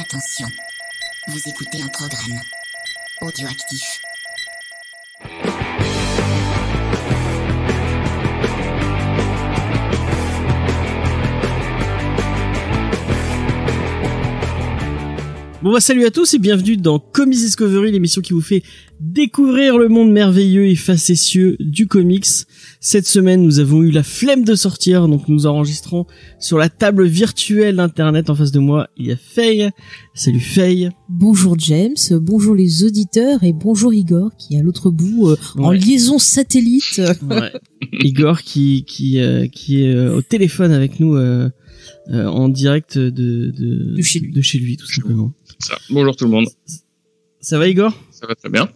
Attention, vous écoutez un programme audioactif. Bon bah salut à tous et bienvenue dans Comics Discovery, l'émission qui vous fait découvrir le monde merveilleux et facétieux du comics. Cette semaine, nous avons eu la flemme de sortir, donc nous enregistrons sur la table virtuelle d'internet. En face de moi, il y a Faye. Salut Faye. Bonjour James, bonjour les auditeurs et bonjour Igor qui est à l'autre bout en liaison satellite. Ouais. Igor qui est au téléphone avec nous en direct de chez lui tout simplement. Ça, bonjour tout le monde. Ça va Igor ? Ça va très bien.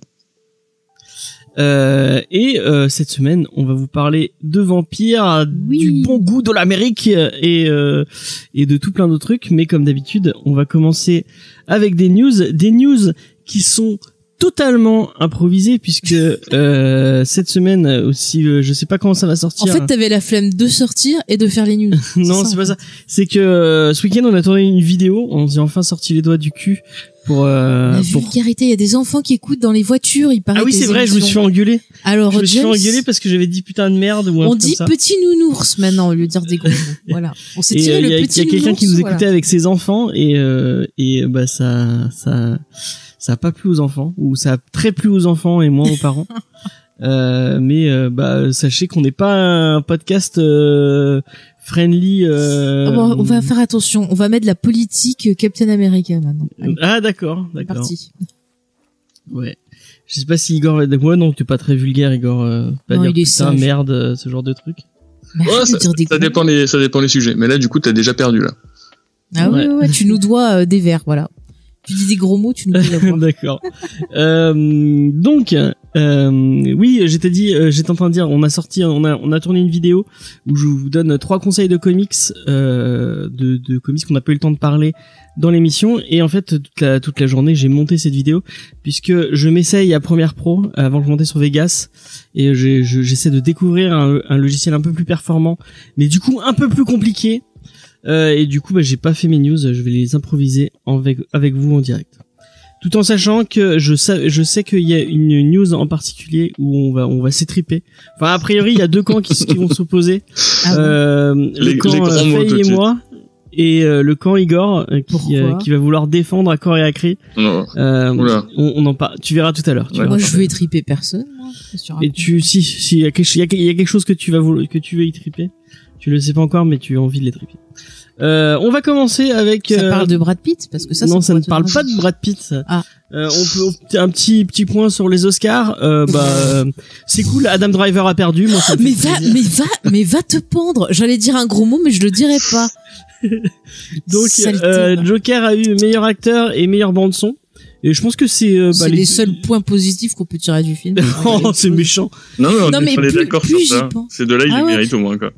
Cette semaine, on va vous parler de vampires, du bon goût de l'Amérique et de tout plein d'autres trucs. Mais comme d'habitude, on va commencer avec des news qui sont totalement improvisées puisque cette semaine aussi, je sais pas comment ça va sortir. En fait, t'avais la flemme de sortir et de faire les news. Non, c'est pas ça. C'est que ce week-end, on a tourné une vidéo. On s'est enfin sorti les doigts du cul. Pour vulgarité, il y a des enfants qui écoutent dans les voitures, il paraît. Ah oui, c'est vrai, émissions. Je me suis engueulé. Alors, je me suis engueulé parce que j'avais dit putain de merde ou un truc comme ça. On dit petit nounours maintenant au lieu de dire des gros mots. Voilà. On s'est tiré le petit nounours. Il y a quelqu'un qui nous écoutait avec ses enfants et ça a pas plu aux enfants ou ça a très plu aux enfants et moins aux parents. Sachez qu'on n'est pas un podcast friendly. On va faire attention. On va mettre la politique Captain America maintenant. Allez. Ah d'accord. Parti. Ouais. Je sais pas si Igor va être avec moi. Non, t'es pas très vulgaire, Igor. Pas non, dire putain, merde, ce genre de truc. Oh, ça dépend les sujets. Mais là, du coup, t'as déjà perdu là. Ah ouais. Ouais. Tu nous dois des verres, voilà. Tu dis des gros mots, tu nous dois la voix. D'accord. J'étais en train de dire, on a tourné une vidéo où je vous donne 3 conseils de comics, de comics qu'on n'a pas eu le temps de parler dans l'émission. Et en fait, toute la journée, j'ai monté cette vidéo puisque je m'essaye à Premiere Pro avant que je monte sur Vegas et j'essaie de découvrir un logiciel un peu plus performant, mais du coup un peu plus compliqué. Et du coup, j'ai pas fait mes news, je vais les improviser avec vous en direct. Tout en sachant que je sais qu'il y a une news en particulier où on va s'étriper. Enfin, a priori, il y a 2 camps qui vont s'opposer. Le camp Faye et moi, et le camp Igor qui va vouloir défendre à corps et à cri. Non. On en parle. Tu verras tout à l'heure. Ouais, moi, je veux étriper personne. Et si il y a quelque chose que tu veux étriper. Tu le sais pas encore, mais tu as envie de l'étriper. On va commencer avec. Ça parle de Brad Pitt parce que ça. Non, ça ne parle pas de Brad Pitt. Ah. Un petit point sur les Oscars. C'est cool. Adam Driver a perdu. Moi, ça me fait plaisir. Mais va te pendre. J'allais dire un gros mot, mais je le dirai pas. Donc, Joker a eu meilleur acteur et meilleure bande son. Et je pense que c'est les seuls points positifs qu'on peut tirer du film. Oh, c'est méchant. Non mais on est d'accord sur ça. C'est de là il mérite au moins quoi.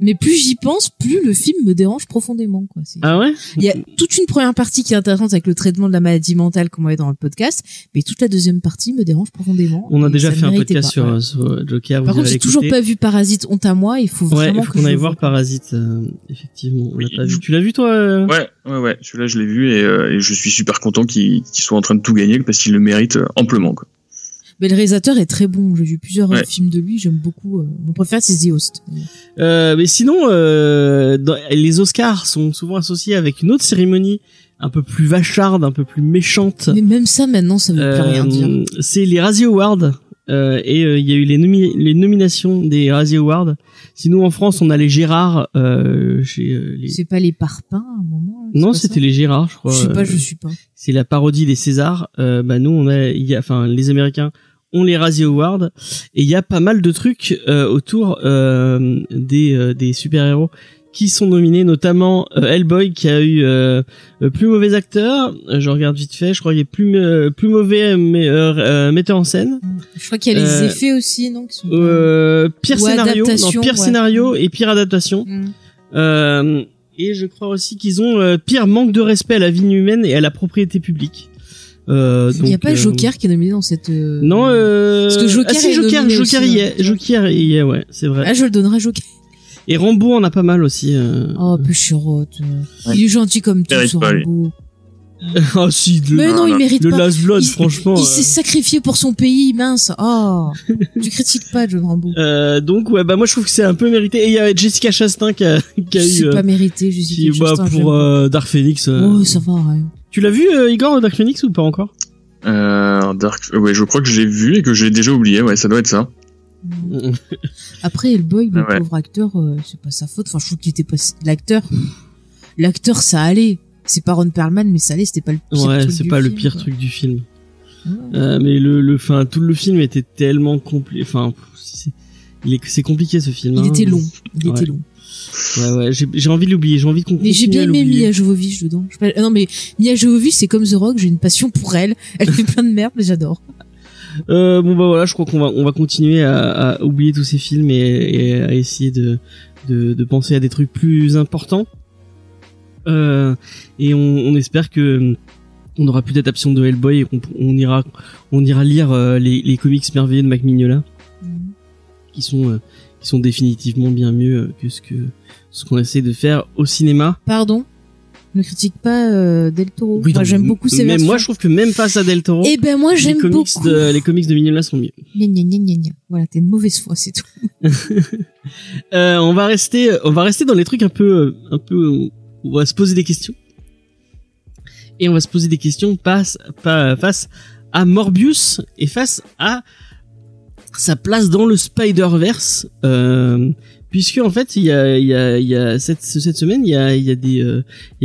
Mais plus j'y pense, plus le film me dérange profondément, quoi. Ah ouais? Il y a toute une première partie qui est intéressante avec le traitement de la maladie mentale qu'on avait dans le podcast, mais toute la deuxième partie me dérange profondément. On a déjà fait un podcast sur Joker. Par contre, j'ai toujours pas vu Parasite, honte à moi, il faut vraiment qu'on aille voir Parasite, effectivement. Oui, tu l'as vu, toi? Ouais, celui-là, je l'ai vu et je suis super content qu'il soit en train de tout gagner parce qu'il le mérite amplement, quoi. Mais le réalisateur est très bon. J'ai vu plusieurs films de lui. J'aime beaucoup. Mon préféré, c'est The Host. Mais sinon, les Oscars sont souvent associés avec une autre cérémonie un peu plus vacharde, un peu plus méchante. Mais même ça, maintenant, ça ne me fait rien dire. C'est les Razzie Awards. Il y a eu les nominations des Razzie Awards. Sinon, en France, on a les Gérards. C'est pas les Parpins, à un moment? Non, c'était les Gérards, je crois. Je sais pas. C'est la parodie des Césars. Nous, les Américains ont les Razzie Awards. Et il y a pas mal de trucs autour des super-héros qui sont nominés, notamment Hellboy qui a eu plus mauvais acteur. Je regarde vite fait, je crois qu'il est plus mauvais metteur en scène. Je crois qu'il y a les effets aussi, non, qui sont pire scénario et pire adaptation. Et je crois aussi qu'ils ont pire manque de respect à la vie humaine et à la propriété publique. Il n'y a pas Joker qui est nominé dans cette non parce que Joker Joker y est, ouais, c'est vrai. Ah, je le donnerai à Joker. Et Rambo en a pas mal aussi. Oh, péchirote. Ouais. Il est gentil comme tout, ce Rambo. Ah si, il mérite pas. Le Last Blood, franchement. Il s'est sacrifié pour son pays, mince. Oh, tu critiques pas, John Rambo. Donc ouais, bah moi je trouve que c'est un peu mérité. Et il y a Jessica Chastain qui a eu. C'est pas mérité, Jessica Chastain. Pour Dark Phoenix. Oh, ça va. Ouais. Tu l'as vu, Igor, Dark Phoenix ou pas encore? Ouais, je crois que j'ai vu et que j'ai déjà oublié. Ouais, ça doit être ça. Après Hellboy, le pauvre acteur, c'est pas sa faute. Enfin, je trouve qu'il était pas l'acteur. L'acteur, ça allait. C'est pas Ron Perlman, mais ça allait, c'était pas le pire truc du film. Ouais, c'est pas le pire truc du film. Mais enfin, tout le film était tellement compliqué. Enfin, c'est compliqué ce film. Il était long. Il était long. Ouais, ouais, j'ai envie de l'oublier, j'ai envie de conclure. Mais j'ai bien aimé Mia Jovovich dedans. Non, mais Mia Jovovich, c'est comme The Rock, j'ai une passion pour elle. Elle fait plein de merde, mais j'adore. Bon, bah voilà, je crois qu'on va continuer à oublier tous ces films et à essayer de penser à des trucs plus importants. Et on espère que on aura plus d'adaptation de Hellboy et qu'on ira lire les comics merveilleux de Mac Mignola, qui sont définitivement bien mieux que ce qu'on essaie de faire au cinéma. Pardon, ne critique pas Del Toro. Oui, moi j'aime beaucoup ces versions. Moi je trouve que même face à Del Toro, moi j'aime beaucoup. Les comics de Mignola sont mieux. Gna, gna, gna, gna, gna. Voilà, t'es une mauvaise foi, c'est tout. On va rester dans les trucs un peu on va se poser des questions. Et on va se poser des questions face à Morbius et face à sa place dans le Spider-Verse, puisque en fait il y a cette semaine il y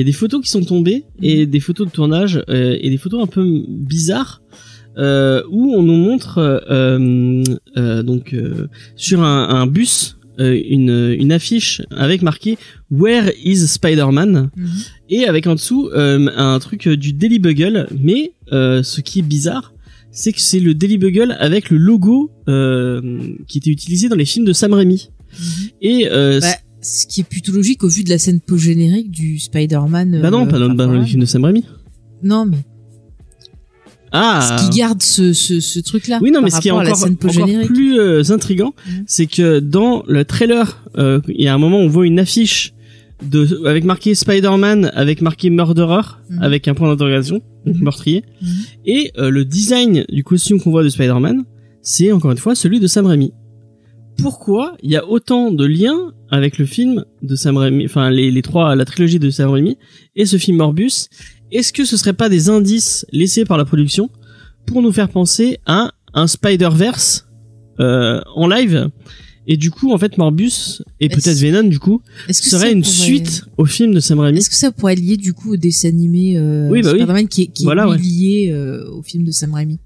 a des photos qui sont tombées, et des photos de tournage, et des photos un peu bizarres, où on nous montre sur un bus, une affiche avec marqué Where is Spider-Man, et avec en dessous un truc du Daily Bugle, mais ce qui est bizarre, c'est que c'est le Daily Bugle avec le logo qui était utilisé dans les films de Sam Raimi. Et ce qui est plutôt logique au vu de la scène post-générique du Spider-Man. Bah non, pas dans les films de Sam Raimi. Non, mais ce qui garde ce truc là. Oui, non, mais ce qui est encore plus intriguant, c'est que dans le trailer, il y a un moment où on voit une affiche avec marqué Spider-Man, avec marqué Murderer, avec un point d'interrogation, donc meurtrier. Et le design du costume qu'on voit de Spider-Man, c'est encore une fois celui de Sam Raimi. Pourquoi il y a autant de liens avec le film de Sam Raimi, enfin la trilogie de Sam Raimi et ce film Morbius? Est-ce que ce serait pas des indices laissés par la production pour nous faire penser à un Spider-Verse en live? Et du coup, en fait, Morbius et peut-être Venom, du coup, serait une suite au film de Sam Raimi. Est-ce que ça pourrait lier du coup au dessin animé Spider-Man qui est lié au film de Sam Raimi?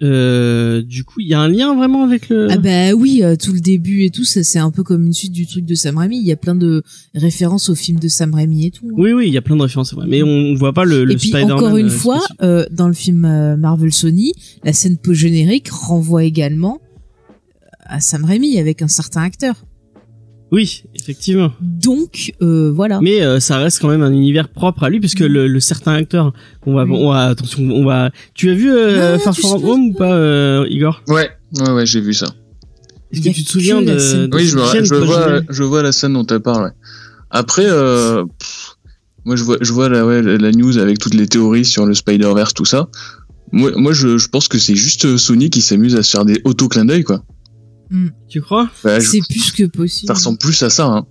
Du coup, il y a un lien vraiment avec le... Ah bah oui, tout le début et tout, ça c'est un peu comme une suite du truc de Sam Raimi. Il y a plein de références au film de Sam Raimi et tout. Hein. Oui, il y a plein de références, ouais. Mais on voit pas le Spider-Man. Et puis encore une fois, dans le film Marvel Sony, la scène post-générique renvoie également à Sam Raimi avec un certain acteur. Oui, effectivement. Donc voilà. Mais ça reste quand même un univers propre à lui, puisque le certain acteur on va tu as vu Far From Home ou pas, Igor? Ouais, j'ai vu ça. Est-ce que tu te souviens de... Oui, je vois la scène dont tu parles. Ouais. Après moi je vois la news avec toutes les théories sur le Spider-Verse, tout ça. Moi je pense que c'est juste Sony qui s'amuse à se faire des auto-clins d'œil, quoi. Tu crois? C'est plus que possible. Ça ressemble plus à ça. Hein.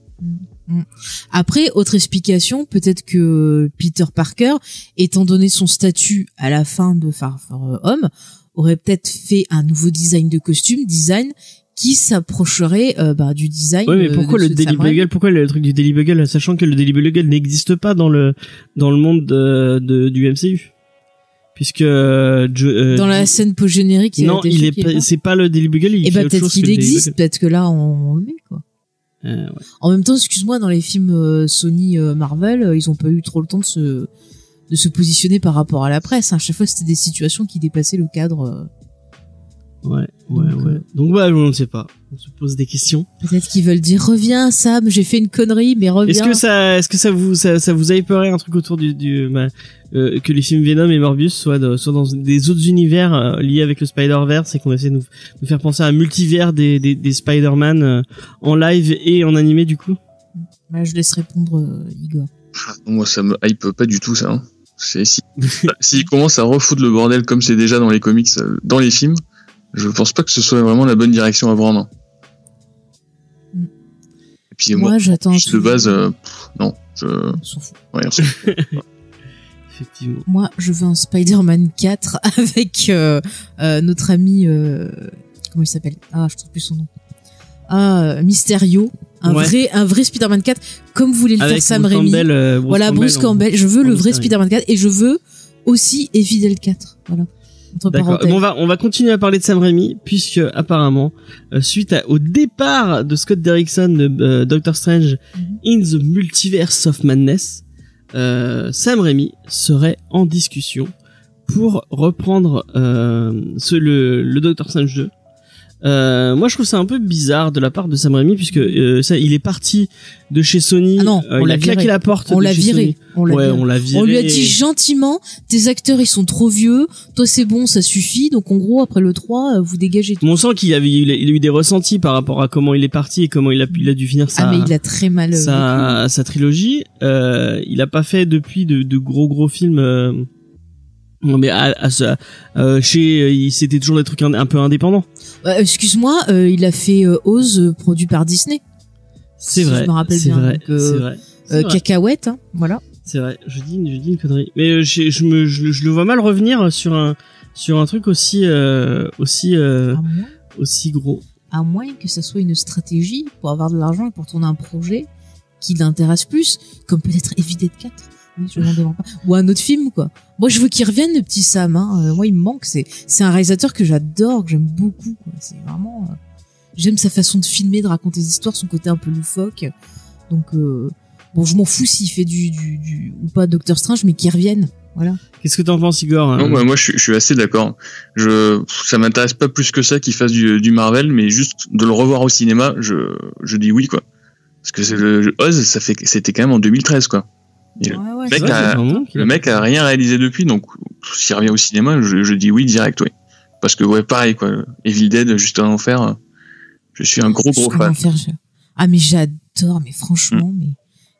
Après, autre explication, peut-être que Peter Parker, étant donné son statut à la fin de Far From Home, aurait peut-être fait un nouveau design de costume, qui s'approcherait du design. Oui, mais pourquoi le Daily Bugle? Pourquoi le truc du Daily Bugle, sachant que le Daily Bugle n'existe pas dans le monde du MCU? Puisque dans la scène post-générique, non, c'est pas le Daily Bugle. Et bah peut-être qu'il existe, peut-être que là on le met, quoi. Ouais. En même temps, excuse-moi, dans les films Sony, Marvel, ils ont pas eu trop le temps de se positionner par rapport à la presse. Hein. Chaque fois, c'était des situations qui dépassaient le cadre. Ouais. Donc bah, on ne sait pas. On se pose des questions. Peut-être qu'ils veulent dire reviens, Sam, j'ai fait une connerie, mais reviens. Est-ce que ça vous a épeuré un truc autour que les films Venom et Morbius soient dans des autres univers liés avec le Spider-Verse, et qu'on essaie de nous faire penser à un multivers des Spider-Man en live et en animé, du coup? Je laisse répondre Igor. Moi ça me hype pas du tout, ça. S'ils commencent à refoutre le bordel comme c'est déjà dans les comics, dans les films, je pense pas que ce soit vraiment la bonne direction à prendre. Et puis moi, j'attends. De base, non. On s'en fout. Ouais, on s'en fout. Effectivement. Moi, je veux un Spider-Man 4 avec notre ami. Comment il s'appelle ? Ah, je trouve plus son nom. Ah, Mysterio. Un vrai Spider-Man 4, comme voulait le faire Sam Raimi. Voilà, Bruce Campbell. Je veux le vrai Spider-Man 4 et je veux aussi Evie Del 4. Voilà. D'accord. Bon, on va continuer à parler de Sam Raimi puisque apparemment suite au départ de Scott Derrickson de Doctor Strange in the Multiverse of Madness, Sam Raimi serait en discussion pour reprendre le Doctor Strange 2. Moi je trouve ça un peu bizarre de la part de Sam Raimi puisque ça, il est parti de chez Sony. Ah non, il a claqué la porte. On l'a viré. On l'a viré. On lui a dit gentiment, tes acteurs ils sont trop vieux. Toi c'est bon, ça suffit. Donc en gros après le 3, vous dégagez. Tout. On sent qu'il a eu des ressentis par rapport à comment il est parti et comment il a dû finir ça. Ah mais il a très mal. Sa trilogie. Il a pas fait depuis de gros films. Non mais c'était toujours des trucs un peu indépendants. Excuse-moi, il a fait Oz produit par Disney. C'est vrai. Je me rappelle bien. C'est vrai. Cacahuète, hein, voilà. C'est vrai. Je dis une connerie. Mais je le vois mal revenir sur un truc aussi gros. À moins que ça soit une stratégie pour avoir de l'argent et pour tourner un projet qui l'intéresse plus, comme peut-être Evie Dead 4. Je m'en demande pas. Ou un autre film quoi. Moi je veux qu'il revienne le petit Sam hein. Moi il me manque, c'est un réalisateur que j'adore, que j'aime beaucoup quoi. C'est vraiment j'aime sa façon de filmer, de raconter des histoires, son côté un peu loufoque. Donc bon, je m'en fous s'il fait du ou pas Doctor Strange mais qu'il revienne. Voilà. Qu'est-ce que t'en penses Igor? Non, bah, moi je suis assez d'accord. Ça m'intéresse pas plus que ça qu'il fasse du Marvel, mais juste de le revoir au cinéma, je dis oui quoi. Parce que le Oz c'était quand même en 2013 quoi. Le mec a rien réalisé depuis, donc s'il revient au cinéma, je dis oui direct, oui. Parce que ouais, pareil quoi. Evil Dead, juste un enfer. Je suis un gros fan. Ah mais j'adore, mais franchement, mais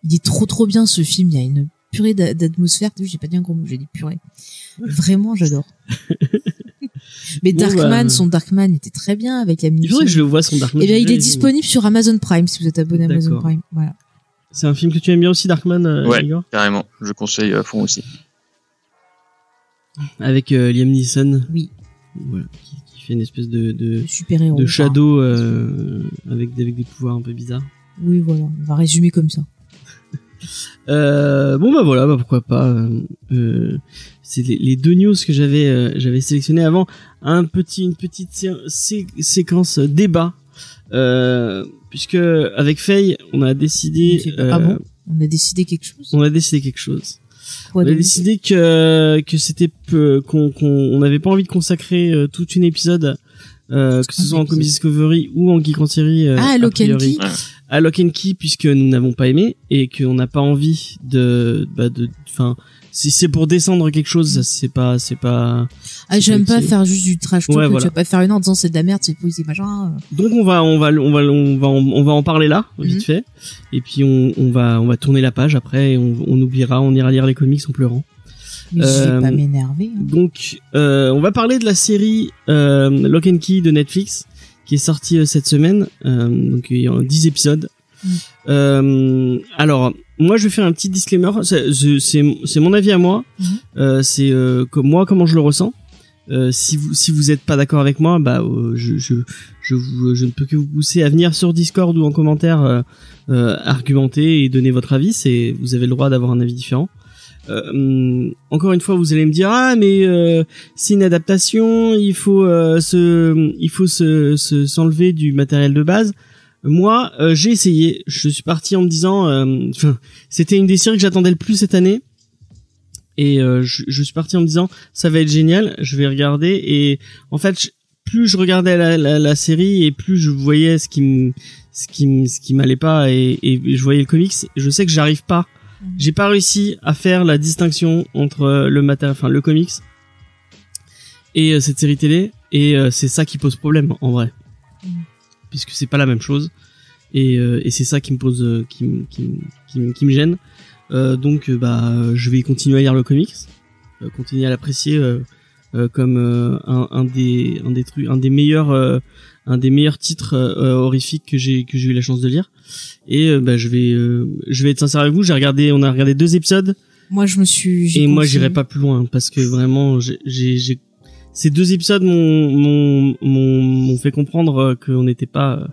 il est trop bien ce film. Il y a une purée d'atmosphère. J'ai pas dit un gros mot, j'ai dit purée. Vraiment, j'adore. Mais bon, Darkman, son Darkman était très bien avec la musique. C'est vrai que je le vois son Darkman. Et bien, il est disponible sur Amazon Prime si vous êtes abonné à Amazon Prime. Voilà. C'est un film que tu aimes bien aussi, Darkman, ouais, Igor ? Carrément. Je conseille à fond aussi. Avec Liam Neeson. Oui. Voilà. Qui fait une espèce de super-héros. De shadow avec des pouvoirs un peu bizarres. Oui, voilà. On va résumer comme ça. Bon, bah voilà, bah pourquoi pas. C'est les deux news que j'avais sélectionnées avant. Une petite séquence débat. Puisque avec Faye, on a décidé. Ah bon ? On a décidé quelque chose. On a décidé quelque chose. Quoi, on a décidé que c'était qu'on n'avait pas envie de consacrer tout un épisode, que ce soit en Comics Discovery ou en Geek en série. Ah, Lock and Key. À Lock and Key, puisque nous n'avons pas aimé et qu'on n'a pas envie enfin. Si c'est pour descendre quelque chose, c'est pas. Ah, j'aime pas faire juste du trash talk. Ouais, voilà. Tu vas pas faire une en disant c'est de la merde, c'est pourri, c'est machin. Donc on va en parler là, vite fait. Et puis on va tourner la page après. Et on oubliera, on ira lire les comics en pleurant. Mais je vais pas m'énerver. Hein. Donc on va parler de la série Lock and Key de Netflix qui est sortie cette semaine. Donc il y a 10 épisodes. Alors. Moi, je vais faire un petit disclaimer. C'est mon avis à moi. C'est moi comment je le ressens. Si vous êtes pas d'accord avec moi, bah je ne peux que vous pousser à venir sur Discord ou en commentaire argumenter et donner votre avis. Vous avez le droit d'avoir un avis différent. Encore une fois, vous allez me dire ah mais c'est une adaptation. Il faut s'enlever du matériel de base. Moi, j'ai essayé. Je suis parti en me disant, c'était une des séries que j'attendais le plus cette année, et je suis parti en me disant, ça va être génial. Je vais regarder, et en fait, plus je regardais la série, et plus je voyais ce qui m'allait pas, et je voyais le comics. Je sais que j'arrive pas, j'ai pas réussi à faire la distinction entre le comics et cette série télé, et c'est ça qui pose problème en vrai. Puisque c'est pas la même chose, et c'est ça qui me gêne. Donc bah je vais continuer à lire le comics, continuer à l'apprécier comme un des meilleurs titres horrifiques que j'ai eu la chance de lire. Et bah je vais être sincère avec vous, on a regardé 2 épisodes. Moi moi j'irai pas plus loin parce que vraiment j'ai ces 2 épisodes m'ont fait comprendre qu'on n'était pas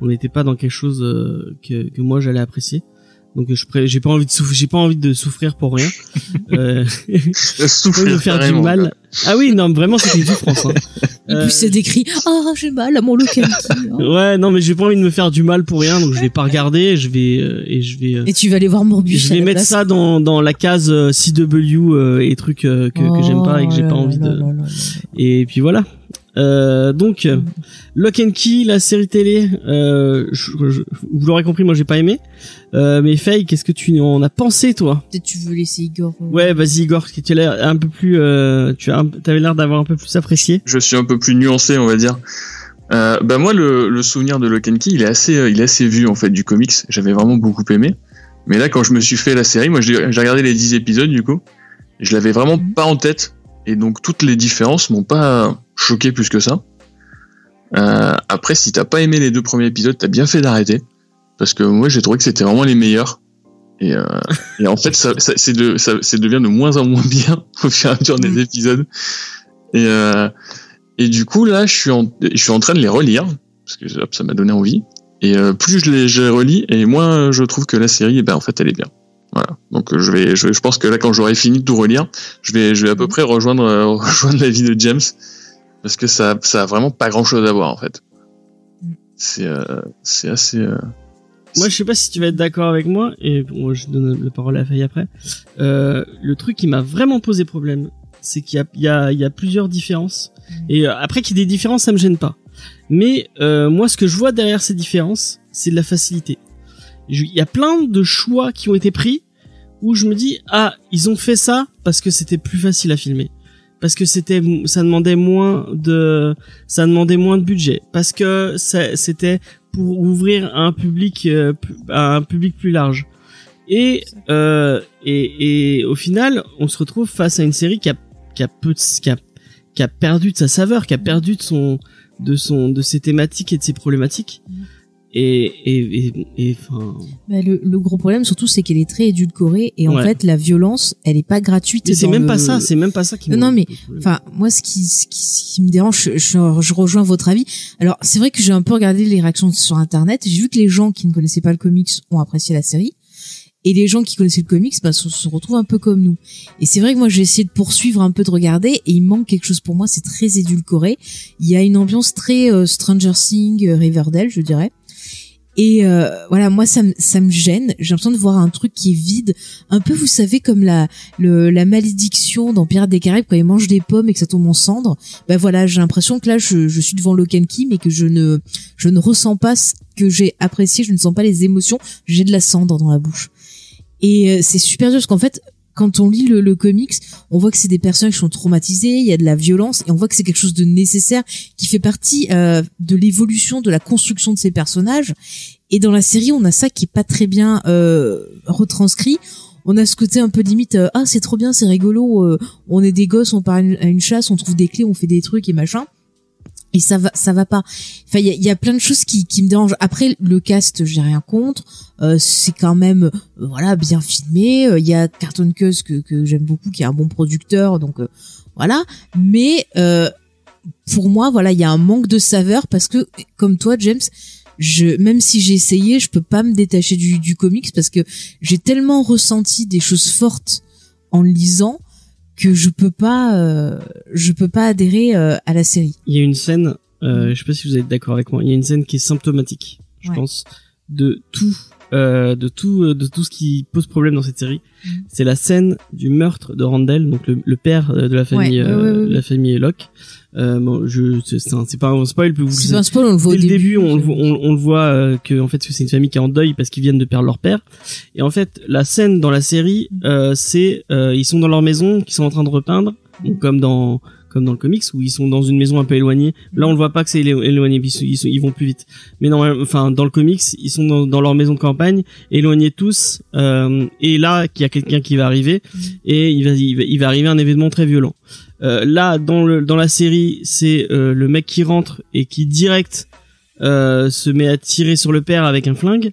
dans quelque chose que moi j'allais apprécier. Donc j'ai pas envie de souffrir pour rien. Souffrir, de faire du mal. Quoi. Ah oui, non, vraiment c'était une souffrance. Hein. Et puis c'est décrit. Ah, j'ai mal à mon Lock and Key. Hein. Ouais, non, mais j'ai pas envie de me faire du mal pour rien, donc je vais pas regarder. Je vais. Et tu vas aller voir Morbius. Je vais mettre ça dans la case CW et trucs que j'aime pas et que j'ai pas envie de. Et puis voilà. Donc Lock and Key, la série télé, vous l'aurez compris, moi j'ai pas aimé. Mais Faye, qu'est-ce que tu en as pensé toi ? Peut-être tu veux laisser Igor. Ouais, vas-y Igor, tu as l'air un peu plus, t'avais l'air d'avoir un peu plus apprécié. Je suis un peu plus nuancé, on va dire. Bah moi le souvenir de Lock and Key, il est assez vieux en fait du comics. J'avais vraiment beaucoup aimé. Mais là quand je me suis fait la série, moi j'ai regardé les 10 épisodes du coup. Je l'avais vraiment pas en tête. Et donc toutes les différences m'ont pas choqué plus que ça. Après, si t'as pas aimé les 2 premiers épisodes, t'as bien fait d'arrêter, parce que moi j'ai trouvé que c'était vraiment les meilleurs. Et en fait, ça devient de moins en moins bien au fur et à mesure des épisodes. Et du coup là, je suis en train de les relire parce que ça m'a donné envie. Et plus je les relis, et moins je trouve que la série, en fait, elle est bien. Voilà. Donc je pense que là quand j'aurai fini de tout relire, je vais à peu près rejoindre la vie de James parce que ça a vraiment pas grand chose à voir en fait. C'est assez. Moi je sais pas si tu vas être d'accord avec moi et bon, je donne la parole à Faye après. Le truc qui m'a vraiment posé problème, c'est qu'il y a plusieurs différences et après qu'il y ait des différences ça me gêne pas. Mais moi ce que je vois derrière ces différences, c'est de la facilité. Il y a plein de choix qui ont été pris où je me dis ah ils ont fait ça parce que c'était plus facile à filmer, parce que ça demandait moins de budget, parce que c'était pour ouvrir à un public plus large et au final on se retrouve face à une série qui a perdu de sa saveur, qui a perdu de ses thématiques et de ses problématiques. Et enfin. Bah, le gros problème surtout c'est qu'elle est très édulcorée et en fait la violence elle est pas gratuite. Mais c'est même pas ça, qui. Non mais enfin moi ce qui me dérange, je rejoins votre avis. Alors c'est vrai que j'ai un peu regardé les réactions sur internet, j'ai vu que les gens qui ne connaissaient pas le comics ont apprécié la série et les gens qui connaissaient le comics se retrouvent un peu comme nous. Et c'est vrai que moi j'ai essayé de poursuivre un peu de regarder et il manque quelque chose pour moi, c'est très édulcoré. Il y a une ambiance très Stranger Things, Riverdale je dirais. Et voilà, moi ça me gêne. J'ai l'impression de voir un truc qui est vide, un peu vous savez comme la malédiction dans Pirates des Caraïbes quand ils mangent des pommes et que ça tombe en cendres. Bah voilà, j'ai l'impression que là je suis devant Lock and Key mais que je ne ressens pas ce que j'ai apprécié, je ne sens pas les émotions, j'ai de la cendre dans la bouche. Et c'est super dur parce qu'en fait quand on lit le comics, on voit que c'est des personnages qui sont traumatisés, il y a de la violence, et on voit que c'est quelque chose de nécessaire, qui fait partie de l'évolution, de la construction de ces personnages. Et dans la série, on a ça qui est pas très bien retranscrit. On a ce côté un peu limite, ah c'est trop bien, c'est rigolo, on est des gosses, on part à une chasse, on trouve des clés, on fait des trucs et machin. Et ça va pas. Enfin, il y a plein de choses qui me dérangent. Après, le cast, j'ai rien contre. C'est quand même, voilà, bien filmé. Il y a Carlton Cuse que j'aime beaucoup, qui est un bon producteur, donc voilà. Mais pour moi, voilà, il y a un manque de saveur parce que, comme toi, James, même si j'ai essayé, je peux pas me détacher du comics parce que j'ai tellement ressenti des choses fortes en lisant que je peux pas adhérer à la série. Il y a une scène, je sais pas si vous êtes d'accord avec moi, il y a une scène qui est symptomatique, je pense, de tout ce qui pose problème dans cette série. C'est la scène du meurtre de Randall, donc le père de la famille, la famille Locke. Bon, c'est pas un spoil, vous c'est pas un spoil, on le voit dès le début, on le voit que en fait c'est une famille qui est en deuil parce qu'ils viennent de perdre leur père. Et en fait, la scène dans la série, c'est ils sont dans leur maison, qu'ils sont en train de repeindre, donc, comme dans comme dans le comics où ils sont dans une maison un peu éloignée. Là, on le voit pas que c'est éloigné, ils vont plus vite. Mais non, enfin, dans le comics, ils sont dans leur maison de campagne, éloignés tous, et là, il y a quelqu'un qui va arriver, et il va arriver un événement très violent. Là, dans la série, c'est le mec qui rentre et qui direct se met à tirer sur le père avec un flingue.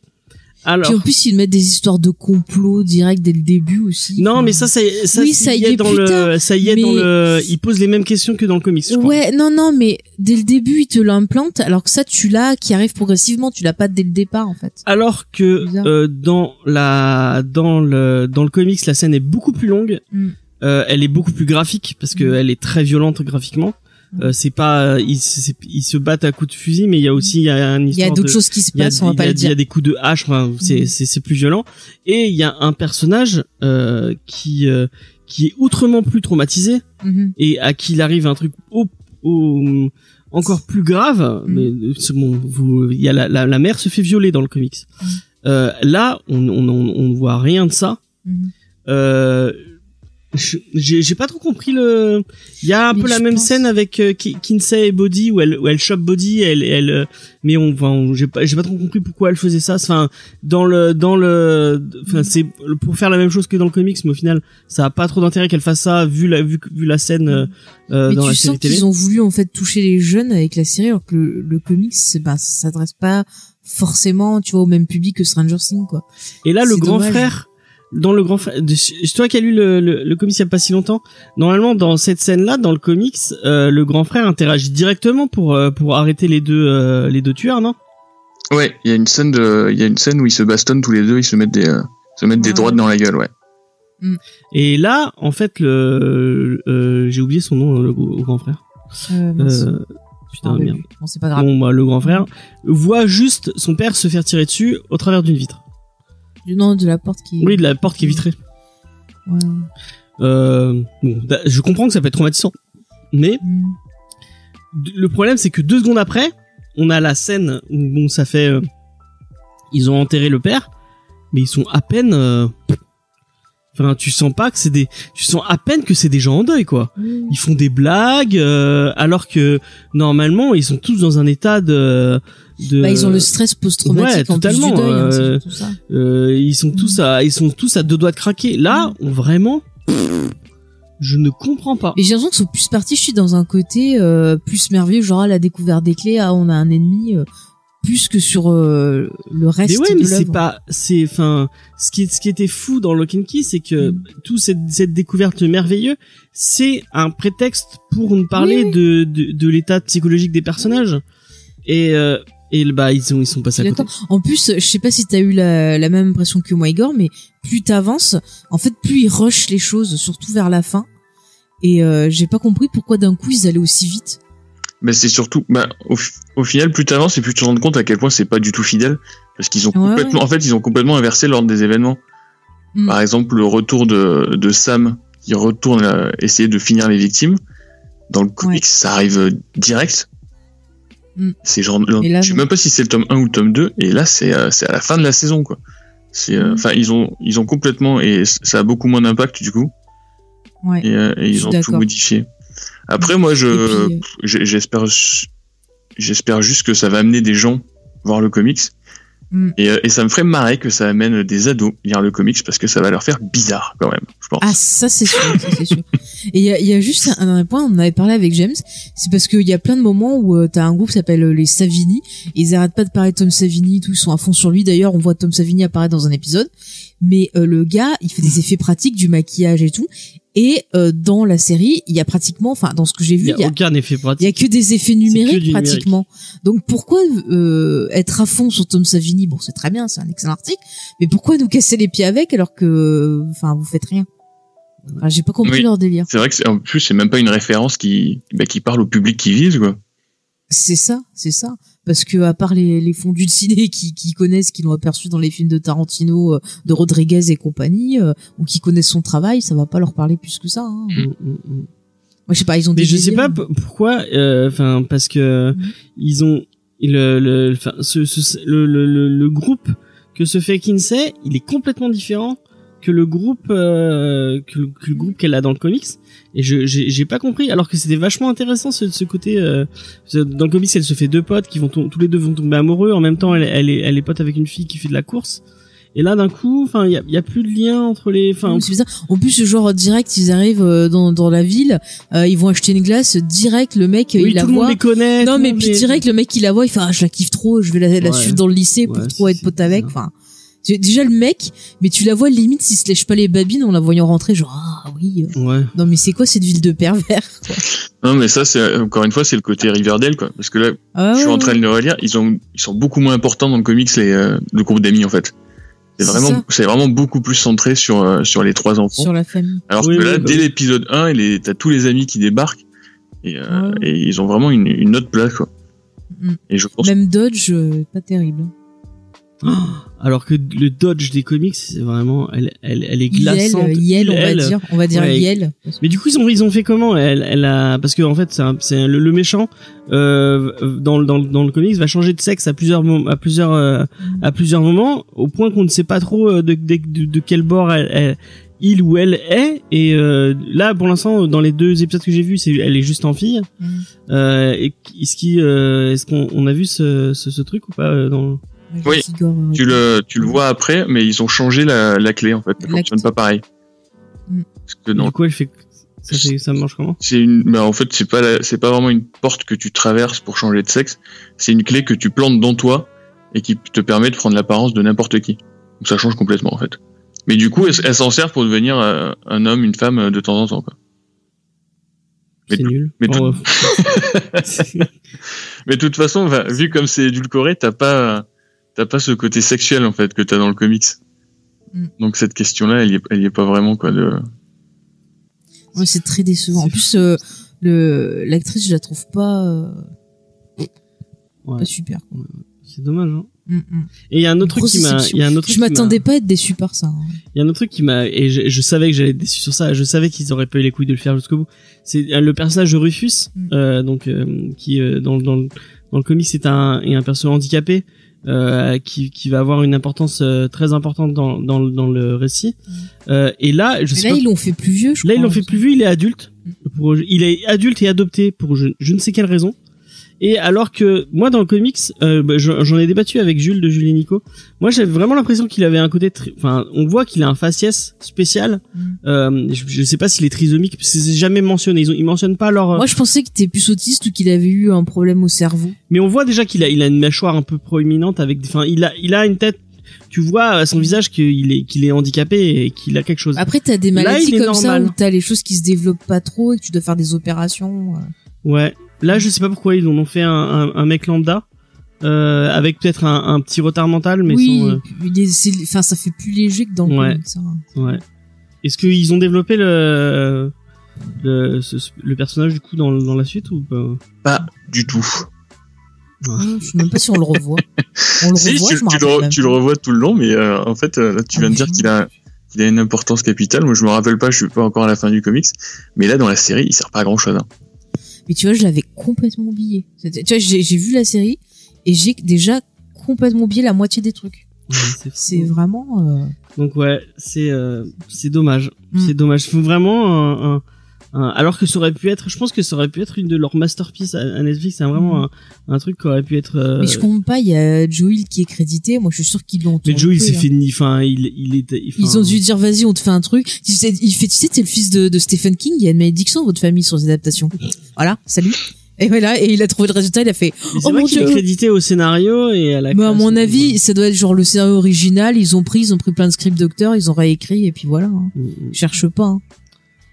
Alors. Puis en plus ils mettent des histoires de complot direct dès le début aussi. Non mais ça oui, ça y est, ils posent les mêmes questions que dans le comics. Je crois. Ouais non mais dès le début ils te l'implantent alors que ça tu l'as qui arrive progressivement, tu l'as pas dès le départ en fait. Alors que dans le comics la scène est beaucoup plus longue, elle est beaucoup plus graphique parce que elle est très violente graphiquement. C'est pas ils se battent à coups de fusil mais il y a aussi il y a d'autres choses qui se passent, on va pas le dire, il y a des coups de hache, enfin c'est plus violent et il y a un personnage qui est autrement plus traumatisé et à qui il arrive un truc encore plus grave mais c'est bon, il y a la mère se fait violer dans le comics. Là on voit rien de ça. J'ai pas trop compris le. Il y a un peu la même scène avec Kinsey et Bodhi où elle chope Bodhi, elle. Mais j'ai pas trop compris pourquoi elle faisait ça. Enfin, c'est pour faire la même chose que dans le comics, mais au final, ça a pas trop d'intérêt qu'elle fasse ça vu la scène dans la série télé. Ils ont voulu en fait toucher les jeunes avec la série, alors que le comics, ça s'adresse pas forcément, tu vois, au même public que Stranger Things, quoi. Et là, le grand frère, toi qui as lu le comics il y a pas si longtemps, normalement dans cette scène là dans le comics le grand frère interagit directement pour arrêter les deux tueurs, non? Ouais, il y a une scène où ils se bastonnent tous les deux, ils se mettent des droites dans la gueule, ouais. Et là en fait j'ai oublié son nom, le grand frère. Putain merde. Bon, c'est pas grave. Bon bah, le grand frère voit juste son père se faire tirer dessus au travers d'une vitre. Non, de la porte qui est... Oui, de la porte qui est vitrée. Ouais. Bon, je comprends que ça peut être traumatisant. Mais le problème, c'est que 2 secondes après, on a la scène où bon, ça fait... ils ont enterré le père, mais ils sont à peine... Enfin, tu sens à peine que c'est des gens en deuil, quoi. Ils font des blagues, alors que normalement, ils sont tous dans un état de... Bah, ils ont le stress post-traumatique, ouais, en totalement. Plus du deuil, tout ça. Ils sont tous à 2 doigts de craquer. Là, vraiment, je ne comprends pas. Et j'ai l'impression que c'est plus parti, je suis dans un côté plus merveilleux, genre la découverte des clés, on a un ennemi... plus que sur le reste de l'œuvre. Mais ce qui était fou dans Lock and Key, c'est que toute cette découverte merveilleuse, c'est un prétexte pour nous parler de l'état psychologique des personnages. Et bah ils sont passés à côté. En plus, je sais pas si t'as eu la même impression que moi, Igor, mais plus t'avances, en fait, plus ils rushent les choses, surtout vers la fin. Et j'ai pas compris pourquoi d'un coup ils allaient aussi vite. Mais c'est surtout, au final, plus t'avances et plus tu te rends compte à quel point c'est pas du tout fidèle, parce qu'ils ont en fait, ils ont complètement inversé l'ordre des événements. Par exemple, le retour de Sam, qui retourne essayer de finir les victimes. Dans le comics, ça arrive direct. C'est genre, là, je sais même pas si c'est le tome 1 ou le tome 2, et là, c'est à la fin de la saison, quoi. C'est, enfin, ils ont complètement, et ça a beaucoup moins d'impact, du coup. Ouais. Et ils ont tout modifié. Après, moi, j'espère juste que ça va amener des gens voir le comics. Et ça me ferait marrer que ça amène des ados lire le comics parce que ça va leur faire bizarre, quand même, je pense. Ah, ça, c'est sûr. Et il y a juste un dernier point, on en avait parlé avec James. C'est parce qu'il y a plein de moments où t'as un groupe qui s'appelle les Savini. Et ils arrêtent pas de parler de Tom Savini, tout, ils sont à fond sur lui. D'ailleurs, on voit Tom Savini apparaître dans un épisode. Mais le gars, il fait des effets pratiques, du maquillage et tout. Et dans la série, il y a pratiquement, enfin dans ce que j'ai vu, il y a aucun effet pratique. Il y a que des effets numériques pratiquement. Donc pourquoi être à fond sur Tom Savini? Bon, c'est très bien, c'est un excellent article, mais pourquoi nous casser les pieds avec alors que, enfin, vous faites rien. Enfin, j'ai pas compris leur délire. C'est vrai que en plus c'est même pas une référence qui parle au public qui vise, quoi. C'est ça. Parce que à part les fondus de ciné qui connaissent, qui l'ont aperçu dans les films de Tarantino, de Rodriguez et compagnie, ou qui connaissent son travail, ça va pas leur parler plus que ça. Hein. Moi je sais pas, ils ont. Mais je sais pas pourquoi. Enfin parce que ils ont le groupe que se fait Kinsey, il est complètement différent que le groupe qu'elle a dans le comics, et j'ai pas compris, alors que c'était vachement intéressant ce côté. Dans le comics, elle se fait deux potes qui vont tous les deux vont tomber amoureux, en même temps elle est pote avec une fille qui fait de la course. Et là, d'un coup, enfin, y a plus de lien entre les. Enfin, c'est bizarre. En plus, ce genre direct, ils arrivent dans la ville, ils vont acheter une glace direct. Le mec, oui, il la voit. Tout le monde les connaît. Non, mais puis direct, le mec, il la voit. Il fait, ah, je la kiffe trop. Je vais la suivre dans le lycée pour trop être pote avec. Enfin, déjà le mec, mais tu la vois limite s'il se lèche pas les babines en la voyant rentrer, genre ah oui. Ouais. Non, mais c'est quoi cette ville de pervers, quoi. Non, mais ça, c'est encore une fois, c'est le côté Riverdale, quoi. Parce que là, je suis en train de le relire. Ils sont beaucoup moins importants dans le comics, le groupe d'amis, en fait. C'est vraiment beaucoup plus centré sur les trois enfants. Sur la famille. Alors que là, dès l'épisode 1, t'as tous les amis qui débarquent et ils ont vraiment une autre place, quoi. Mmh. Et je pense même Dodge, pas terrible. Oh, alors que le Dodge des comics, c'est vraiment, elle est glaçante. Yel, on va dire ouais, Yel. Mais du coup, ils ont fait comment? Elle a, parce que en fait, c'est le méchant dans le comics va changer de sexe à plusieurs moments, au point qu'on ne sait pas trop de quel bord il ou elle est. Et là, pour l'instant, dans les deux épisodes que j'ai vus, elle est juste en fille. Mmh. Est-ce qu'on a vu ce truc ou pas dans... Oui, tu le vois après, mais ils ont changé la clé, en fait. Elle fonctionne pas pareil. Mm. Parce que du coup, elle fait... ça marche comment? Bah, en fait, c'est pas vraiment une porte que tu traverses pour changer de sexe. C'est une clé que tu plantes dans toi et qui te permet de prendre l'apparence de n'importe qui. Donc, ça change complètement, en fait. Mais du coup, elle s'en sert pour devenir un homme, une femme de temps en temps, quoi. C'est nul. Mais de toute façon, vu comme c'est édulcoré, t'as pas ce côté sexuel, en fait, que t'as dans le comics. Mm. Donc cette question-là, elle y est pas vraiment, quoi. Ouais, c'est très décevant. En plus, l'actrice, je la trouve pas, pas super, quoi. C'est dommage, hein. Mm-mm. Et il y a un autre truc qui m'a... Je m'attendais pas à être déçu par ça. Hein. Il y a un autre truc qui m'a... Et je savais que j'allais être déçu sur ça. Je savais qu'ils auraient pas eu les couilles de le faire jusqu'au bout. C'est le personnage de Rufus, qui, dans le comics, est un personnage handicapé. Qui va avoir une importance très importante dans le récit. Et là, mais là, ils l'ont fait plus vieux, je crois. Là, ils l'ont fait plus vieux, il est adulte. Il est adulte et adopté pour je ne sais quelle raison. Et alors que moi, dans le comics, j'en ai débattu avec Jules de Jules et Nico. Moi, j'avais vraiment l'impression qu'il avait un côté... on voit qu'il a un faciès spécial. Je sais pas s'il est trisomique, parce que c'est jamais mentionné. Ils mentionnent pas leur... Moi, je pensais qu'il était plus autiste ou qu'il avait eu un problème au cerveau. Mais on voit déjà qu'il a une mâchoire un peu proéminente avec... Enfin, il a une tête... Tu vois à son visage qu'il est handicapé et qu'il a quelque chose. Après, t'as des maladies là, comme ça, où t'as les choses qui se développent pas trop et que tu dois faire des opérations. Ouais. Là, je sais pas pourquoi ils en ont fait un mec lambda, avec peut-être un petit retard mental, mais oui, ça fait plus léger que dans le comics, ça. Ouais. Est-ce qu'ils ont développé le personnage du coup dans la suite ou pas? Pas du tout. Ouais. Je sais même pas si on le revoit. On le revoit, tu le revois tout le long, mais en fait, là, tu viens de dire qu'il a une importance capitale. Moi, je me rappelle pas, je suis pas encore à la fin du comics, mais là, dans la série, il sert pas à grand chose. Hein. Mais tu vois, je l'avais complètement oublié. Tu vois, j'ai vu la série et j'ai déjà complètement oublié la moitié des trucs. Ouais, c'est vraiment... Donc ouais, c'est dommage. Mm. C'est dommage. Faut vraiment alors que ça aurait pu être... Je pense que ça aurait pu être une de leurs masterpieces à Netflix. C'est vraiment un truc qui aurait pu être... Mais je comprends pas, il y a Joel qui est crédité. Moi, je suis sûr qu'ils l'ont... Mais Joel s'est fait... Enfin, ils ont dû dire, vas-y, on te fait un truc. Tu sais, t'es le fils de Stephen King. Il y a une malédiction, votre famille, sur les adaptations. Voilà, salut. Et voilà, et il a trouvé le résultat, il a fait... Oh mon Dieu, il est crédité au scénario et à la... Mais à mon avis, ça doit être genre le scénario original. Ils ont pris plein de script docteurs, ils ont réécrit, et puis voilà. Hein. Cherche pas. Hein.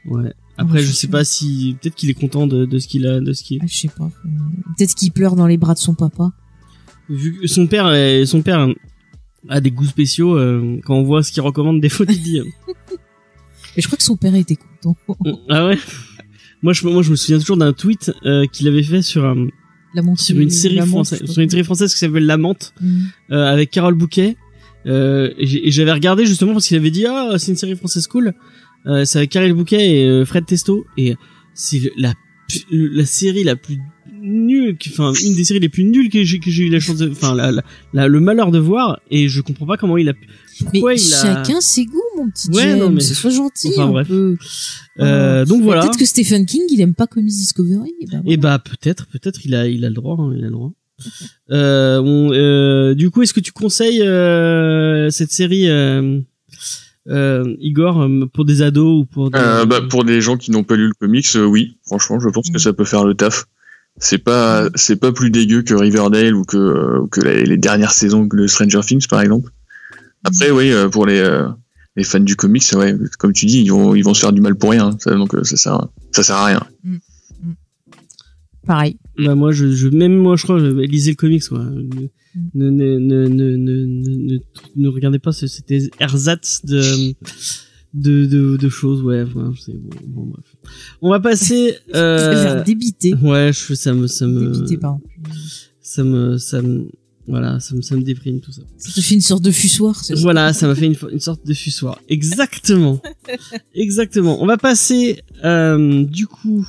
Ouais. Après, je sais pas si peut-être qu'il est content de ce qu'il a, de ce qu'il... Ah, je sais pas. Peut-être qu'il pleure dans les bras de son papa. Vu son père a des goûts spéciaux. Quand on voit ce qu'il recommande des fois, il dit. Et je crois que son père était content. Ah ouais. Moi, je me souviens toujours d'un tweet qu'il avait fait sur une série française qui s'appelle La Mante, avec Carole Bouquet. Et j'avais regardé justement parce qu'il avait dit c'est une série française cool. C'est avec Carole Bouquet et Fred Testo, et c'est la série la plus nulle, enfin une des séries les plus nulles que j'ai eu la chance de, enfin le malheur de voir, et je comprends pas comment il a pu... Mais ouais, chacun ses goûts, mon petit James. Mais... sois gentil. Enfin, bref. Donc voilà. Peut-être que Stephen King, il aime pas Comics Discovery. Et bah, voilà. peut-être, il a le droit, hein, il a le droit. Du coup, est-ce que tu conseilles cette série, Igor, pour des ados ou pour des... pour des gens qui n'ont pas lu le comics, oui, franchement, je pense que ça peut faire le taf. C'est pas plus dégueu que Riverdale ou que les dernières saisons de Stranger Things, par exemple. Après, oui, pour les fans du comics, ouais, comme tu dis, ils vont se faire du mal pour rien. Ça, donc ça sert à rien. Pareil. Bah moi même moi je crois lisez le comics quoi. Ne regardez pas c'était ersatz de choses ouais c'est bon bref. On va passer débiter. Ouais, ça me déprime tout ça. Ça te fait une sorte de fussoir. Voilà, ça m'a fait une sorte de fussoir. Exactement. On va passer du coup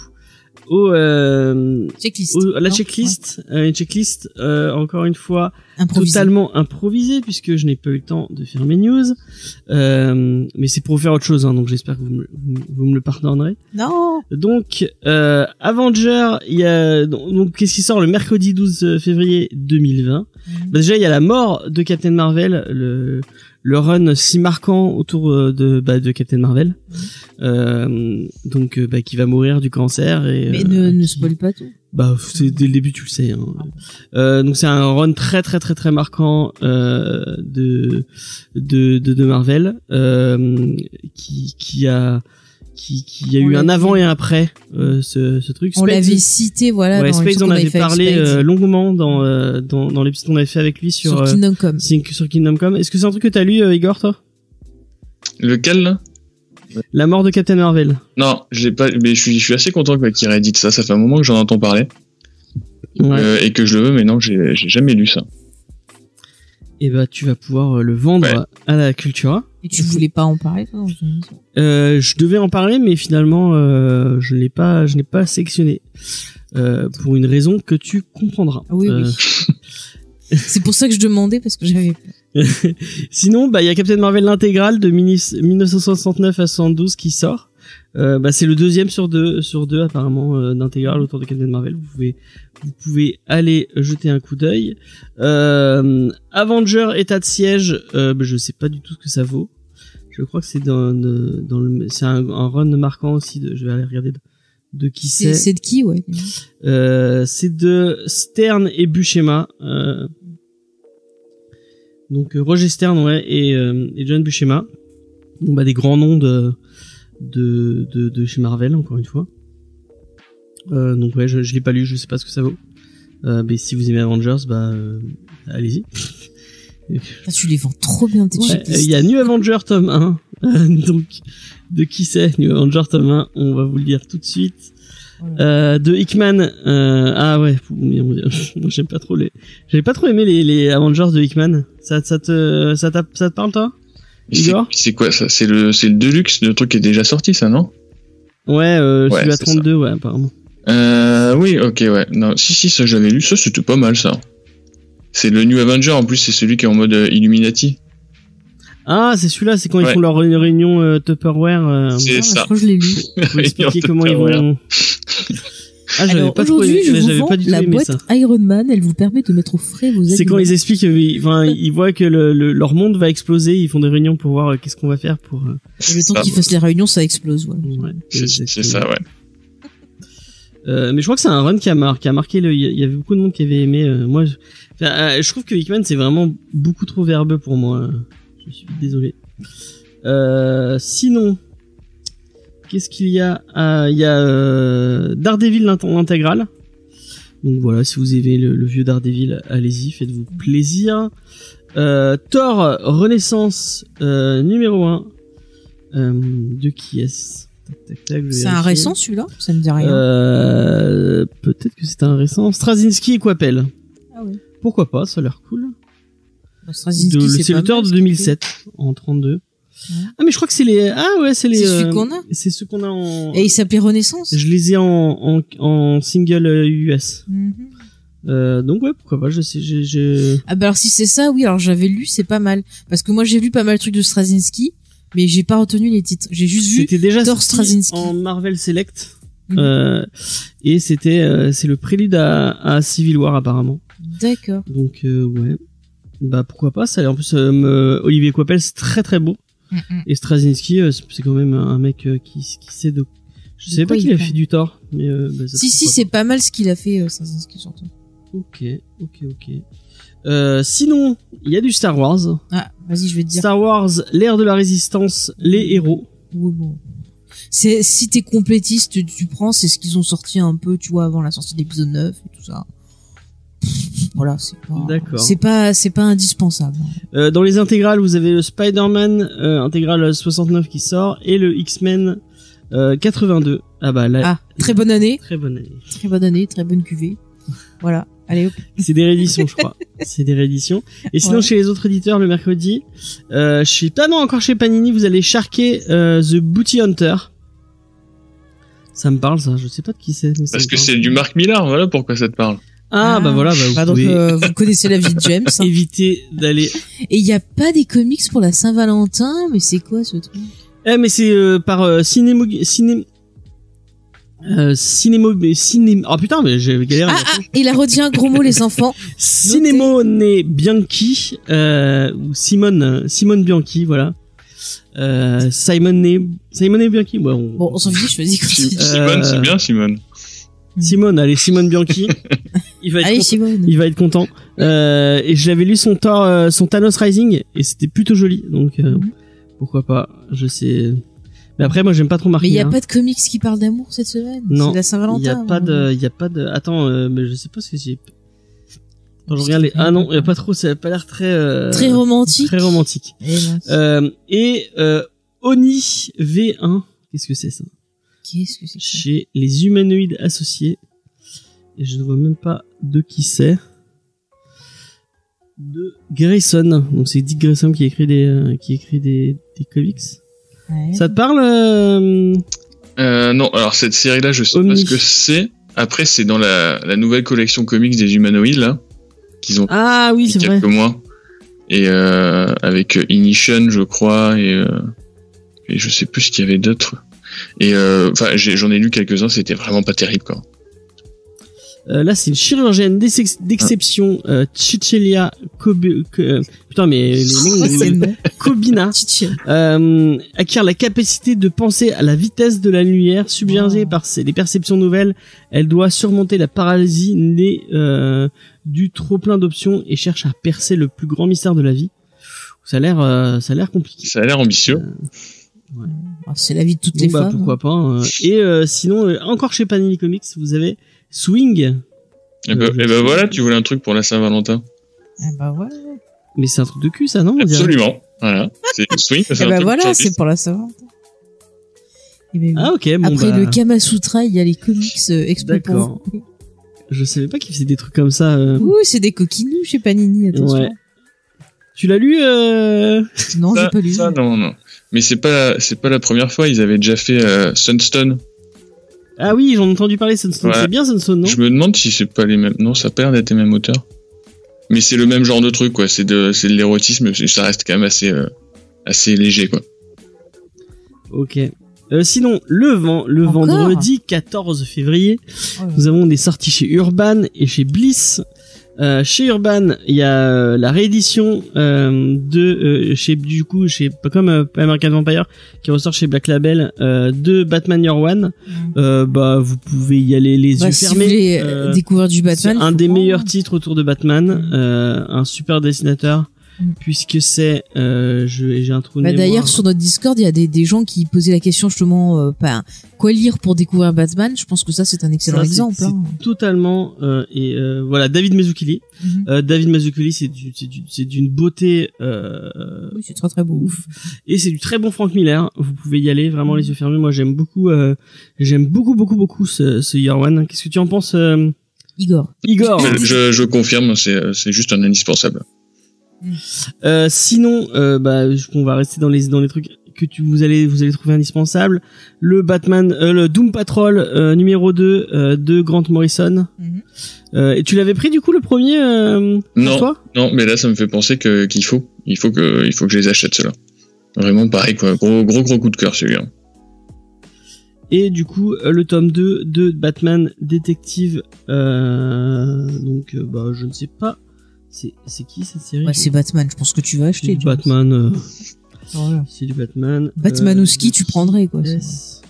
checklist, une checklist encore une fois totalement improvisée puisque je n'ai pas eu le temps de faire mes news, mais c'est pour faire autre chose hein, donc j'espère que vous me le pardonnerez. Non. Donc Avengers, il y a donc qu'est-ce qui sort le mercredi 12 février 2020. Bah, déjà il y a la mort de Captain Marvel, le run si marquant autour de Captain Marvel, donc qui va mourir du cancer et mais ne spoil pas tout. Bah c'est dès le début tu le sais. Hein. Donc c'est un run très marquant de Marvel qui a eu un avant et un après ce truc. On l'avait cité voilà. Ouais, dans Space on avait parlé longuement dans l'épisode qu'on avait fait avec lui sur Kingdom Come. Sur Kingdom Come. Est-ce que c'est un truc que t'as lu Igor toi? Lequel là? La mort de Captain Marvel. Non, je l'ai pas. Mais je suis assez content qu'il réédite ça. Ça fait un moment que j'en entends parler et que je le veux, mais non, j'ai jamais lu ça. Et bah tu vas pouvoir le vendre à la Cultura. Et tu voulais pas en parler toi? Je devais en parler, mais finalement je n'ai pas sélectionné pour une raison que tu comprendras. Ah, oui. C'est pour ça que je demandais parce que j'avais. Sinon, il y a Captain Marvel l'intégrale de 1969 à 112 qui sort. C'est le deuxième sur deux apparemment d'intégrale autour de Captain Marvel. Vous pouvez aller jeter un coup d'œil. Avenger état de siège. Je sais pas du tout ce que ça vaut. Je crois que c'est c'est un run marquant aussi. Je vais aller regarder de qui c'est. C'est de qui ouais. C'est de Stern et Buscema. Donc Roger Stern et John Buscema, des grands noms de chez Marvel encore une fois. Donc ouais, je l'ai pas lu, je sais pas ce que ça vaut. Mais si vous aimez Avengers, allez-y. Tu les vends trop bien tes checklists. Il y a New Avengers tome 1. Donc de qui c'est New Avengers tome 1, on va vous le dire tout de suite. De Hickman, j'avais pas trop aimé les Avengers de Hickman. Ça te parle toi, Igor? C'est quoi ça? C'est le Deluxe, le truc qui est déjà sorti ça, non? Ouais, celui à 32, ça. Ouais, apparemment. Oui, ok, ouais. Non, si, ça j'avais lu, ça c'était pas mal ça. C'est le New Avenger, en plus c'est celui qui est en mode Illuminati. Ah, c'est celui-là, c'est quand ils font leur réunion Tupperware. C'est ça. Je l'ai lu. Vous expliquer comment ils vont. Alors aujourd'hui, je vous vends la boîte Iron Man. Elle vous permet de mettre au frais vos aliments. C'est quand ils expliquent, ils voient que leur monde va exploser. Ils font des réunions pour voir qu'est-ce qu'on va faire pour. Le temps qu'ils fassent les réunions, ça explose. Ouais. C'est ça, ouais. Mais je crois que c'est un run qui a marqué il y avait beaucoup de monde qui avait aimé. Moi, je trouve que Hickman c'est vraiment beaucoup trop verbeux pour moi. Je suis désolé. Sinon, qu'est-ce qu'il y a? Il y a Daredevil l'intégrale. Donc voilà, si vous aimez le vieux Daredevil, allez-y, faites-vous plaisir. Thor Renaissance numéro 1. De qui est-ce? C'est un récent celui-là? Ça ne me dit rien. Peut-être que c'est un récent. Straczynski et Coppel. Ah oui. Pourquoi pas, ça a l'air cool. C'est l'auteur de 2007 en 32. Ouais. Ah mais je crois que c'est les c'est ceux qu'on a. C'est ceux qu'on a en. Et il s'appelait Renaissance. Je les ai en single US. Donc ouais, pourquoi pas, Ah bah alors si c'est ça, oui, alors j'avais lu, c'est pas mal. Parce que moi j'ai lu pas mal de trucs de Straczynski, mais j'ai pas retenu les titres. J'ai juste vu Thor Straczynski. En Marvel Select. Et c'était, c'est le prélude à Civil War apparemment. D'accord. Donc ouais, bah pourquoi pas ça. En plus, Olivier Coipel, c'est très très beau. Et Straczynski, c'est quand même un mec qui sait de. Je sais pas qu'il a fait du tort, mais bah, ça si c'est pas mal ce qu'il a fait Straczynski surtout. Ok. Sinon, il y a du Star Wars. Ah, vas-y, je vais te dire. Star Wars, l'ère de la résistance, les héros. Oui, bon. C'est, si t'es complétiste, tu prends, c'est ce qu'ils ont sorti un peu, tu vois, avant la sortie de l'épisode 9 et tout ça. Voilà, c'est pas. D'accord. C'est pas indispensable. Dans les intégrales, vous avez le Spider-Man, intégrale 69 qui sort, et le X-Men, 82. Ah bah, là. Ah, très bonne année. Très bonne cuvée. Voilà. Allez, hop. C'est des rééditions, je crois. Et sinon, ouais. Chez les autres éditeurs, le mercredi, encore chez Panini, vous allez charquer The Bounty Hunter. Ça me parle, ça. Je sais pas de qui c'est. Parce que c'est du Marc Millar, voilà pourquoi ça te parle. Ah, bah voilà, vous pouvez... donc, vous connaissez la vie de James. Hein. Évitez d'aller... Et il n'y a pas des comics pour la Saint-Valentin, mais c'est quoi ce truc? Mais c'est par Cinémo... Ah putain, mais j'ai galéré. Il a redit un gros mot, les enfants. Cinémone Bianchi, ou Simone Bianchi, voilà. Simone Bianchi, ouais, Bon, on s'en fiche, vas-y, continue. Simone, c'est bien, Simone. Allez, Simone Bianchi. Il va être content. Et je l'avais lu son Thanos Rising, et c'était plutôt joli, donc pourquoi pas, je sais. Mais après, moi, j'aime pas trop Marc Millar. Mais il n'y a pas de comics qui parlent d'amour cette semaine. Non. C'est de la Saint-Valentin. Il n'y a pas de. Attends, mais je sais pas ce que c'est. Quand je regarde les. Ah non, il n'y a pas trop. Ça n'a pas l'air très. Très romantique. Et Oni V1. Qu'est-ce que c'est ça? Chez les humanoïdes associés. Et je ne vois même pas de qui c'est. De Grayson. Donc c'est Dick Grayson qui écrit des comics. Ouais. Ça te parle Non, alors cette série-là, je sais pas ce que c'est. Après, c'est dans la nouvelle collection comics des humanoïdes, là, qu'ils ont c'est quelques mois. Et avec Ignition, je crois, et je sais plus ce qu'il y avait d'autre. Et enfin, j'en ai lu quelques-uns, c'était vraiment pas terrible, quoi. Là, c'est une chirurgienne d'exception, Cecilia Kobina, acquiert la capacité de penser à la vitesse de la lumière, submergée par les perceptions nouvelles. Elle doit surmonter la paralysie née du trop-plein d'options et cherche à percer le plus grand mystère de la vie. Ça a l'air compliqué. Ça a l'air ambitieux. Ouais. C'est la vie de toutes les femmes. Pourquoi pas. Sinon, encore chez Panini Comics, vous avez Swing. Et bah voilà, tu voulais un truc pour la Saint-Valentin. Et bah voilà. Mais c'est un truc de cul, ça, non? Absolument. Voilà. C'est Swing. Et bah voilà, c'est pour la Saint-Valentin. Ben, ok. Bon, après le Kama Sutra, il y a les comics D'accord. Je savais pas qu'ils faisaient des trucs comme ça. Ouh, c'est des coquinous chez Panini, attention. Ouais. Tu l'as lu Non, j'ai pas lu. Ça, non. Mais c'est pas la première fois, ils avaient déjà fait Sunstone. Ah oui, j'en ai entendu parler, Sunstone. Ouais. C'est bien Sunstone, non? Je me demande si c'est pas les mêmes. Non, ça perd d'être les mêmes auteurs. Mais c'est le même genre de truc, quoi. C'est de l'érotisme, ça reste quand même assez léger, quoi. Ok. Sinon, le vendredi 14 février, nous avons des sorties chez Urban et chez Bliss. Chez Urban, il y a la réédition comme American Vampire qui ressort chez Black Label de Batman Year One. Vous pouvez y aller les yeux fermés. Si vous voulez découvrir du Batman, c'est un des meilleurs titres autour de Batman, un super dessinateur. Puisque c'est, j'ai un trou de mémoire. D'ailleurs, sur notre Discord, il y a des gens qui posaient la question justement, quoi lire pour découvrir Batman. Je pense que ça, c'est un excellent exemple. C'est totalement. Voilà, David Mazzucchelli. David Mazzucchelli, c'est d'une beauté. Oui, c'est très très beau. Ouf. Et c'est du très bon Frank Miller. Vous pouvez y aller vraiment les yeux fermés. Moi, j'aime beaucoup ce Year One. Qu'est-ce que tu en penses, Igor. Je confirme, c'est juste un indispensable. Sinon, on va rester dans les trucs que vous allez trouver indispensable, le Batman, le Doom Patrol numéro 2 de Grant Morrison. Mm-hmm. Et tu l'avais pris du coup le premier pour toi ? Non, mais là ça me fait penser qu'il faut que je les achète ceux-là. Vraiment pareil quoi, gros coup de cœur celui-là. Et du coup, le tome 2 de Batman Détective, donc, bah, je ne sais pas, c'est qui cette série? Ouais, c'est Batman, je pense que tu vas acheter. Du Batman, voilà. C'est du Batman. Batmanowski, tu prendrais, quoi. Yes.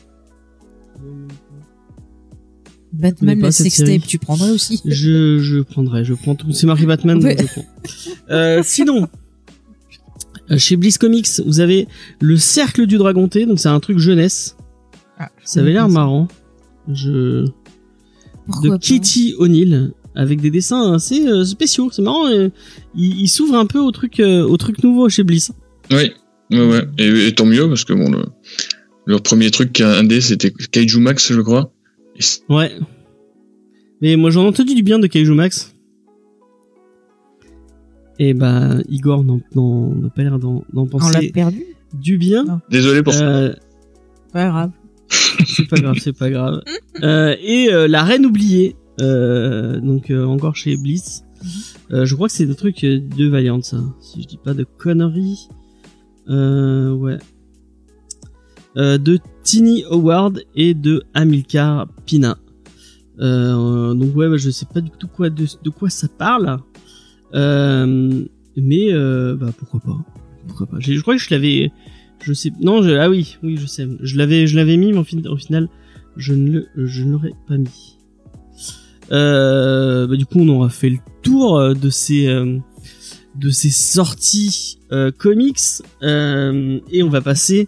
Batman, le sextape, tu prendrais aussi? Je prends tout. C'est marqué Batman, ouais. Donc je prends. Sinon. Chez Bliss Comics, vous avez le Cercle du Dragon T, donc c'est un truc jeunesse. Ah, ça avait l'air marrant. Pourquoi de Kitty O'Neill avec des dessins assez spéciaux. C'est marrant. Il s'ouvre un peu au truc nouveau chez Bliss. Oui, ouais. Et tant mieux parce que bon, leur premier truc indé c'était Kaiju Max, je crois. Ouais. Mais moi j'en ai entendu du bien de Kaiju Max. Et bah Igor n'a pas l'air d'en penser. On l'a perdu. Du bien. Non. Désolé pour ça. Pas grave. C'est pas grave. Et La Reine Oubliée, donc encore chez Bliss. Je crois que c'est des trucs de Valiant, ça, si je dis pas de conneries. Ouais. De Tini Howard et de Amilcar Pina. Donc ouais, bah, je sais pas du tout de quoi ça parle. Mais bah pourquoi pas. Je crois que je l'avais. Je sais, non, oui, je sais. Je l'avais mis, mais au final, je ne l'aurais pas mis. Bah, du coup, on aura fait le tour de ces sorties comics, et on va passer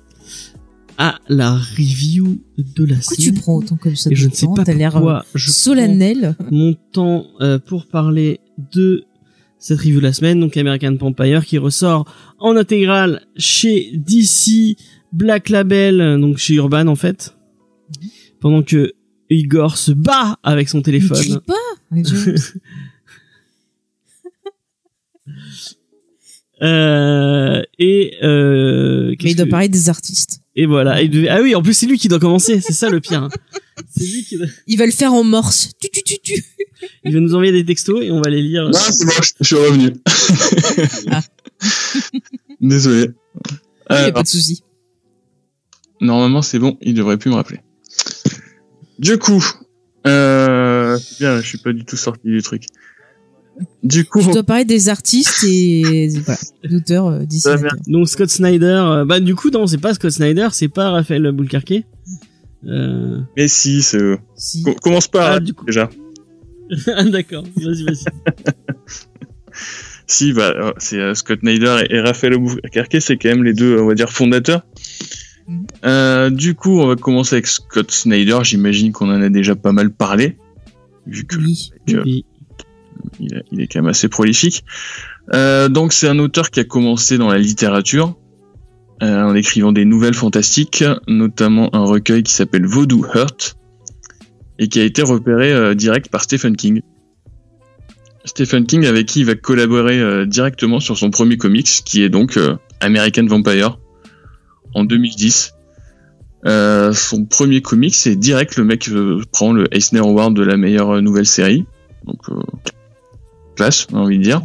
à la review de la semaine. Tu prends autant comme ça de temps, t'as l'air solennel. Mon temps pour parler de cette review de la semaine, donc American Vampire, qui ressort en intégrale chez DC, Black Label, donc chez Urban en fait, pendant que Igor se bat avec son téléphone. Mais tu lis pas les James. Mais il doit parler des artistes. Et voilà. Ah oui, en plus c'est lui qui doit commencer, c'est ça le pire. C'est lui qui doit... Il va le faire en morse. Tu. Il va nous envoyer des textos et on va les lire. Ah, c'est bon, je suis revenu. Ah. Désolé. Il n'y a pas de souci. Normalement, c'est bon, il devrait plus me rappeler. Du coup, bien, je suis pas du tout sorti du truc. Du coup, tu dois parler des artistes et voilà, d'auteurs d'ici. Donc Scott Snyder, bah du coup non, c'est pas Scott Snyder, c'est pas Raphaël Boulcarquet. Mais si, c'est eux. Si. Commence pas du coup... déjà. Ah d'accord, vas-y. Si, bah c'est Scott Snyder et Raphaël Boulcarquet, c'est quand même les deux, on va dire, fondateurs. Mm-hmm. Du coup, on va commencer avec Scott Snyder. J'imagine qu'on en a déjà pas mal parlé, vu que. Oui. Il est quand même assez prolifique. Donc c'est un auteur qui a commencé dans la littérature en écrivant des nouvelles fantastiques, notamment un recueil qui s'appelle Voodoo Heart et qui a été repéré direct par Stephen King. Stephen King avec qui il va collaborer directement sur son premier comics qui est donc American Vampire en 2010. Son premier comics, c'est direct le mec prend le Eisner Award de la meilleure nouvelle série. Donc classe, on a envie de dire.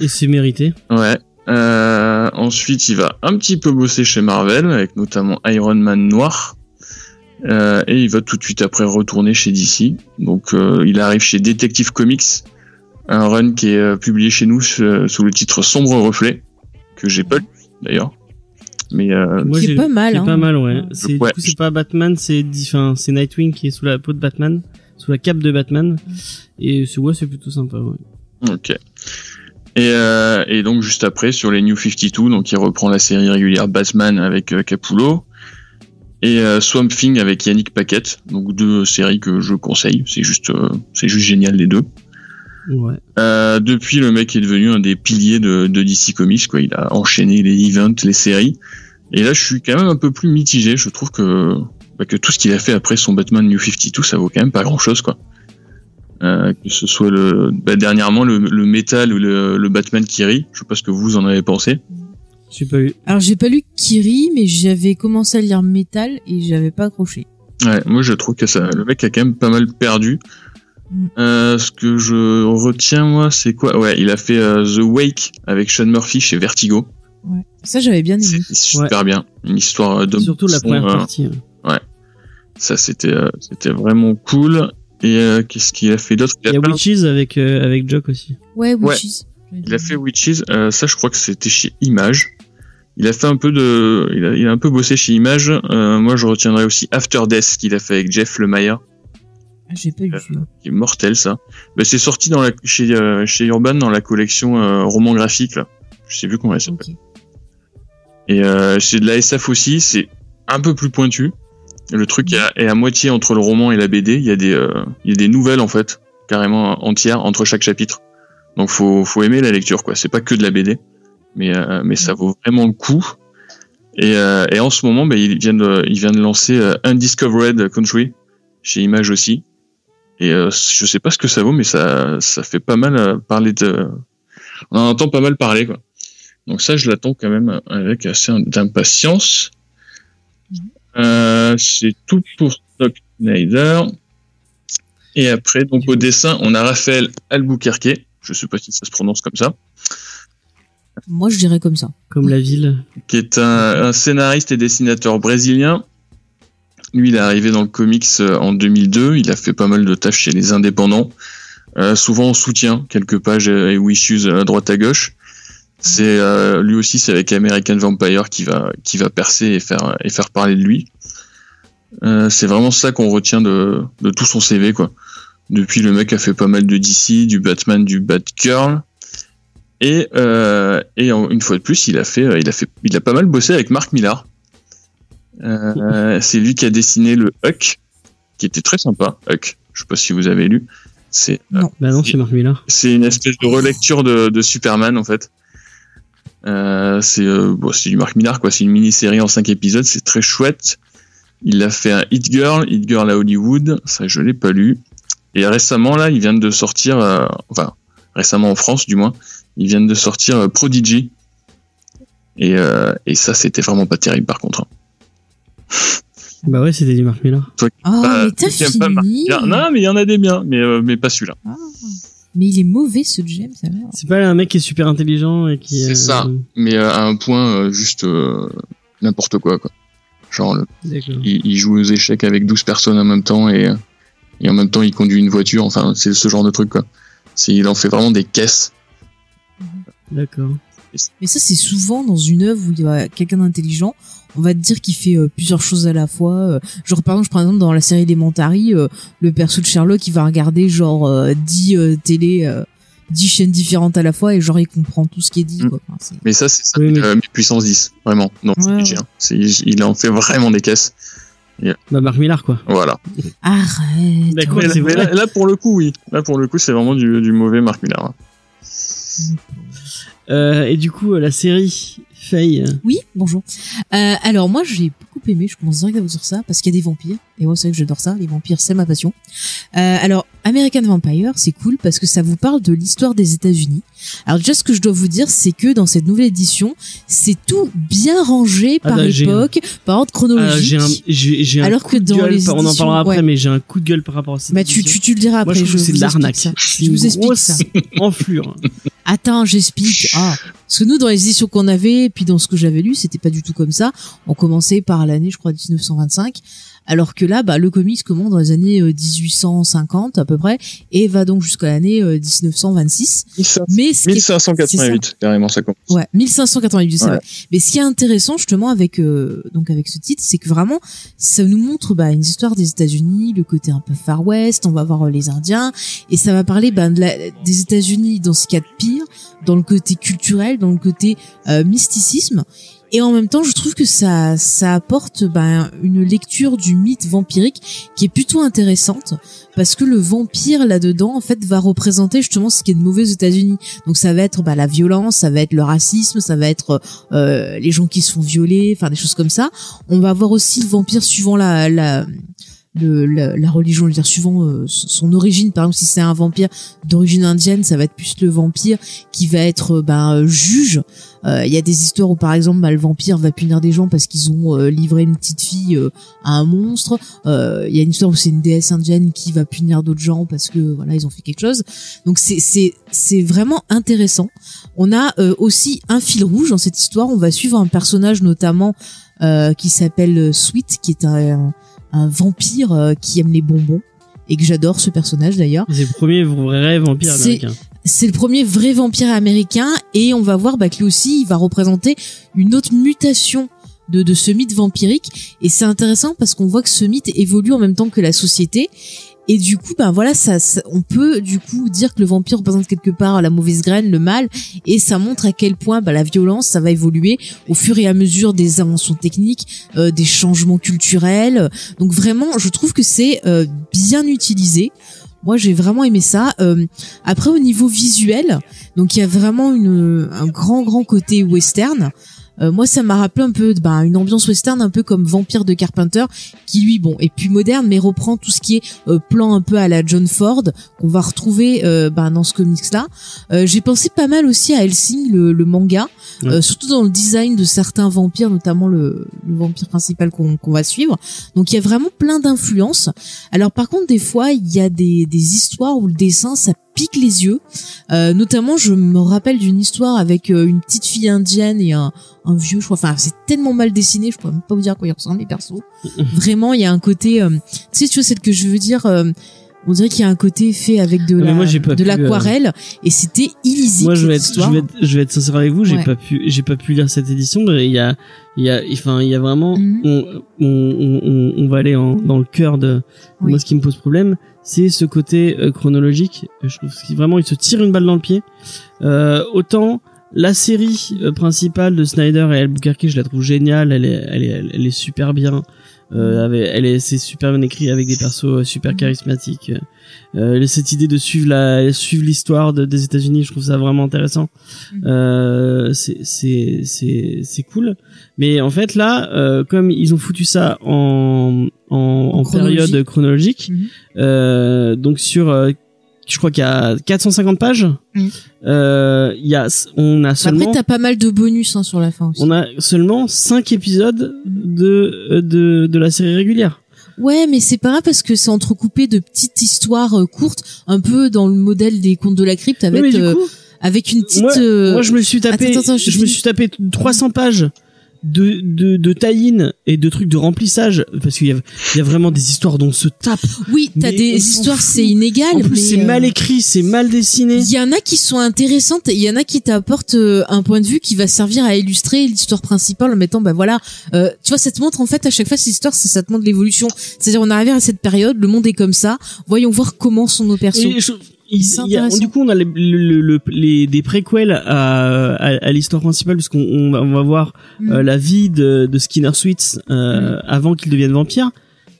Et c'est mérité. Ouais. Ensuite, il va un petit peu bosser chez Marvel, avec notamment Iron Man Noir. Et il va tout de suite après retourner chez DC. Donc, il arrive chez Detective Comics, un run qui est publié chez nous sous le titre Sombre Reflet, que j'ai pas lu, d'ailleurs. Mais moi, c'est pas mal. C'est pas mal, ouais. Du coup, c'est pas Batman, c'est Nightwing qui est sous la peau de Batman, sous la cape de Batman. Et c'est plutôt sympa, ouais. Ok. Et donc juste après sur les New 52, donc il reprend la série régulière Batman avec Capullo et Swamp Thing avec Yannick Paquette, donc deux séries que je conseille, c'est juste génial les deux. Ouais. Depuis le mec est devenu un des piliers de DC Comics quoi, il a enchaîné les events, les séries. Et là je suis quand même un peu plus mitigé, je trouve que tout ce qu'il a fait après son Batman New 52, ça vaut quand même pas grand-chose quoi. Que ce soit dernièrement le métal ou le Batman qui rit, je sais pas ce que vous en avez pensé. J'ai pas lu. Alors j'ai pas lu Kiri, mais j'avais commencé à lire Metal et j'avais pas accroché. Ouais, moi je trouve que ça, le mec a quand même pas mal perdu. Ce que je retiens moi, c'est quoi? Ouais, il a fait The Wake avec Sean Murphy chez Vertigo. Ouais, ça j'avais bien aimé. C'est super bien. Une histoire d'homme. Surtout la première partie. Ouais, ça c'était vraiment cool. Et qu'est-ce qu'il a fait d'autre? Il y a Witches avec Jock aussi. Ouais, Witches. Ouais. Il a fait Witches. Ça, je crois que c'était chez Image. Il a fait un peu de, il a un peu bossé chez Image. Moi, je retiendrai aussi After Death qu'il a fait avec Jeff Lemire. Ah, j'ai pas lu. Qui est mortel ça. Mais c'est sorti dans chez Urban dans la collection roman graphique là. Je sais plus comment elle s'appelle. Okay. Et c'est de la SF aussi. C'est un peu plus pointu. Le truc est à moitié entre le roman et la BD. Il y a des nouvelles en fait, carrément entières entre chaque chapitre. Donc faut aimer la lecture quoi. C'est pas que de la BD, mais ça vaut vraiment le coup. Et en ce moment, il vient de lancer Undiscovered Country chez Image aussi. Et je sais pas ce que ça vaut, mais ça fait pas mal parler de. On en entend pas mal parler quoi. Donc ça, je l'attends quand même avec assez d'impatience. C'est tout pour Doc Snyder. Et après, donc au dessin, on a Raphaël Albuquerque. Je sais pas si ça se prononce comme ça. Moi, je dirais comme ça. Comme la ville. Qui est un scénariste et dessinateur brésilien. Lui, il est arrivé dans le comics en 2002. Il a fait pas mal de tâches chez les indépendants. Souvent en soutien, quelques pages ou issues à droite à gauche. C'est lui aussi, c'est avec American Vampire qui va percer et faire parler de lui. C'est vraiment ça qu'on retient de tout son CV quoi. Depuis, le mec a fait pas mal de DC, du Batman, du Batgirl, et une fois de plus, il a pas mal bossé avec Mark Millar. C'est lui qui a dessiné le Huck, qui était très sympa. Huck, je sais pas si vous avez lu. C'est non, bah non, c'est Mark Millar. C'est une espèce de relecture de Superman en fait. C'est du Mark Millar quoi, c'est une mini-série en 5 épisodes, c'est très chouette. Il a fait un Hit Girl à Hollywood, ça je l'ai pas lu. Et récemment là, ils viennent de sortir enfin, récemment en France du moins, ils viennent de sortir Prodigy. Et ça c'était vraiment pas terrible par contre. Bah ouais, c'était du Mark Millar. Toi, oh, mais t'as fini. Pas Mark Millar. Non, mais il y en a des biens, mais pas celui-là. Oh. Mais il est mauvais ce James, ça va. C'est pas un mec qui est super intelligent et qui. C'est ça, mais à un point juste n'importe quoi. Genre, il joue aux échecs avec 12 personnes en même temps et en même temps il conduit une voiture, enfin c'est ce genre de truc quoi. Il en fait vraiment des caisses. D'accord. Mais ça, c'est souvent dans une œuvre où il y a quelqu'un d'intelligent, on va te dire qu'il fait plusieurs choses à la fois. Genre, par exemple, je prends exemple dans la série Elementary, le perso de Sherlock, il va regarder genre 10 télé, 10 chaînes différentes à la fois et genre il comprend tout ce qui est dit. Quoi. Enfin, c'est... Mais ça, c'est ça, oui, mais... puissance 10, vraiment. Non, ouais. C'est il en fait vraiment des caisses. Yeah. Bah, Marc Millar, quoi. Voilà. Arrête. D'accord, ouais, mais là, pour le coup, oui. Là, pour le coup, c'est vraiment du mauvais Marc Millar. Hein. Et du coup, la série Faye. Oui, bonjour. Alors moi, j'ai beaucoup aimé. Je commence direct à vous dire ça parce qu'il y a des vampires. Et moi, c'est vrai que j'adore ça. Les vampires, c'est ma passion. Alors, American Vampire, c'est cool parce que ça vous parle de l'histoire des États-Unis. Alors déjà, ce que je dois vous dire, c'est que dans cette nouvelle édition, c'est tout bien rangé par époque, par ordre chronologique. J'ai un alors coup que dans de gueule, les on en parlera après, mais j'ai un coup de gueule par rapport à cette édition. Tu le diras après. Moi, je trouve que c'est de l'arnaque. Je vous explique ça. Enflure. Attends, j'explique. Ah, parce que nous, dans les éditions qu'on avait, et puis dans ce que j'avais lu, c'était pas du tout comme ça. On commençait par l'année, je crois, 1925. Alors que là, bah, le comics commence dans les années 1850 à peu près et va donc jusqu'à l'année 1926. 1588, carrément ça commence. Ouais, 1588, c'est vrai. Mais ce qui est intéressant justement avec ce titre, c'est que vraiment ça nous montre une histoire des États-Unis, le côté un peu Far West. On va voir les Indiens et ça va parler des États-Unis dans ce qu'il y a de pire, dans le côté culturel, dans le côté mysticisme. Et en même temps, je trouve que ça apporte une lecture du mythe vampirique qui est plutôt intéressante parce que le vampire là-dedans, en fait, va représenter justement ce qui est de mauvais aux États-Unis. Donc ça va être la violence, ça va être le racisme, ça va être les gens qui se font violer, enfin des choses comme ça. On va avoir aussi le vampire suivant la la religion, je veux dire, suivant son origine. Par exemple, si c'est un vampire d'origine indienne, ça va être plus le vampire qui va être juge. Il y a des histoires où, par exemple, le vampire va punir des gens parce qu'ils ont livré une petite fille à un monstre. Il y a une histoire où c'est une déesse indienne qui va punir d'autres gens parce que voilà, ils ont fait quelque chose. Donc c'est vraiment intéressant. On a aussi un fil rouge dans cette histoire. On va suivre un personnage notamment qui s'appelle Sweet, qui est un vampire qui aime les bonbons, et que j'adore ce personnage d'ailleurs. C'est le premier vrai vampire américain. C'est le premier vrai vampire américain, et on va voir que lui aussi il va représenter une autre mutation de ce mythe vampirique, et c'est intéressant parce qu'on voit que ce mythe évolue en même temps que la société, et du coup voilà, ça on peut du coup dire que le vampire représente quelque part la mauvaise graine, le mal, et ça montre à quel point la violence ça va évoluer au fur et à mesure des inventions techniques, des changements culturels. Donc vraiment je trouve que c'est bien utilisé. Moi, j'ai vraiment aimé ça. Après, au niveau visuel, donc il y a vraiment un grand côté western. Moi, ça m'a rappelé un peu une ambiance western, un peu comme Vampire de Carpenter, qui lui, est plus moderne, mais reprend tout ce qui est plan un peu à la John Ford, qu'on va retrouver dans ce comics-là. J'ai pensé pas mal aussi à Hellsing, le manga, surtout dans le design de certains vampires, notamment le vampire principal qu'on va suivre. Donc, il y a vraiment plein d'influences. Alors, par contre, des fois, il y a des histoires où le dessin, ça pique les yeux. Notamment, je me rappelle d'une histoire avec une petite fille indienne et un vieux, je crois. Enfin, c'est tellement mal dessiné, je pourrais même pas vous dire à quoi ils ressemblent, les persos. Vraiment, il y a un côté... tu vois, c'est ce que je veux dire... on dirait qu'il y a un côté fait avec de l'aquarelle, et c'était illisible. Moi, je vais être sincère avec vous, j'ai pas pu lire cette édition. Il y a vraiment, on va aller dans le cœur de moi. Ce qui me pose problème, c'est ce côté chronologique. Je trouve que vraiment il se tire une balle dans le pied. Autant la série principale de Snyder et Albuquerque, je la trouve géniale, elle est super bien. C'est super bien écrit, avec des persos super charismatiques. Cette idée de suivre l'histoire des États-Unis, je trouve ça vraiment intéressant. C'est cool. Mais en fait là, comme ils ont foutu ça en période chronologique, donc sur je crois qu'il y a 450 pages. On a seulement... Après, t'as pas mal de bonus sur la fin aussi. On a seulement 5 épisodes de la série régulière. Ouais, mais c'est pas grave parce que c'est entrecoupé de petites histoires courtes, un peu dans le modèle des Contes de la Crypte, avec avec une petite... Moi, je me suis tapé, je me suis tapé 300 pages de tie-in et de trucs de remplissage, parce qu'il y a vraiment des histoires dont on se tape. Oui, t'as des histoires, c'est inégal. En plus, c'est mal écrit, c'est mal dessiné. Il y en a qui sont intéressantes, il y en a qui t'apportent un point de vue qui va servir à illustrer l'histoire principale en mettant, tu vois, ça te montre en fait à chaque fois cette histoire, ça te montre l'évolution. C'est-à-dire, on arrive à cette période, le monde est comme ça, voyons voir comment sont nos persos. Du coup, on a des préquels à l'histoire principale, parce qu'on va voir la vie de Skinner Sweets avant qu'il devienne vampire.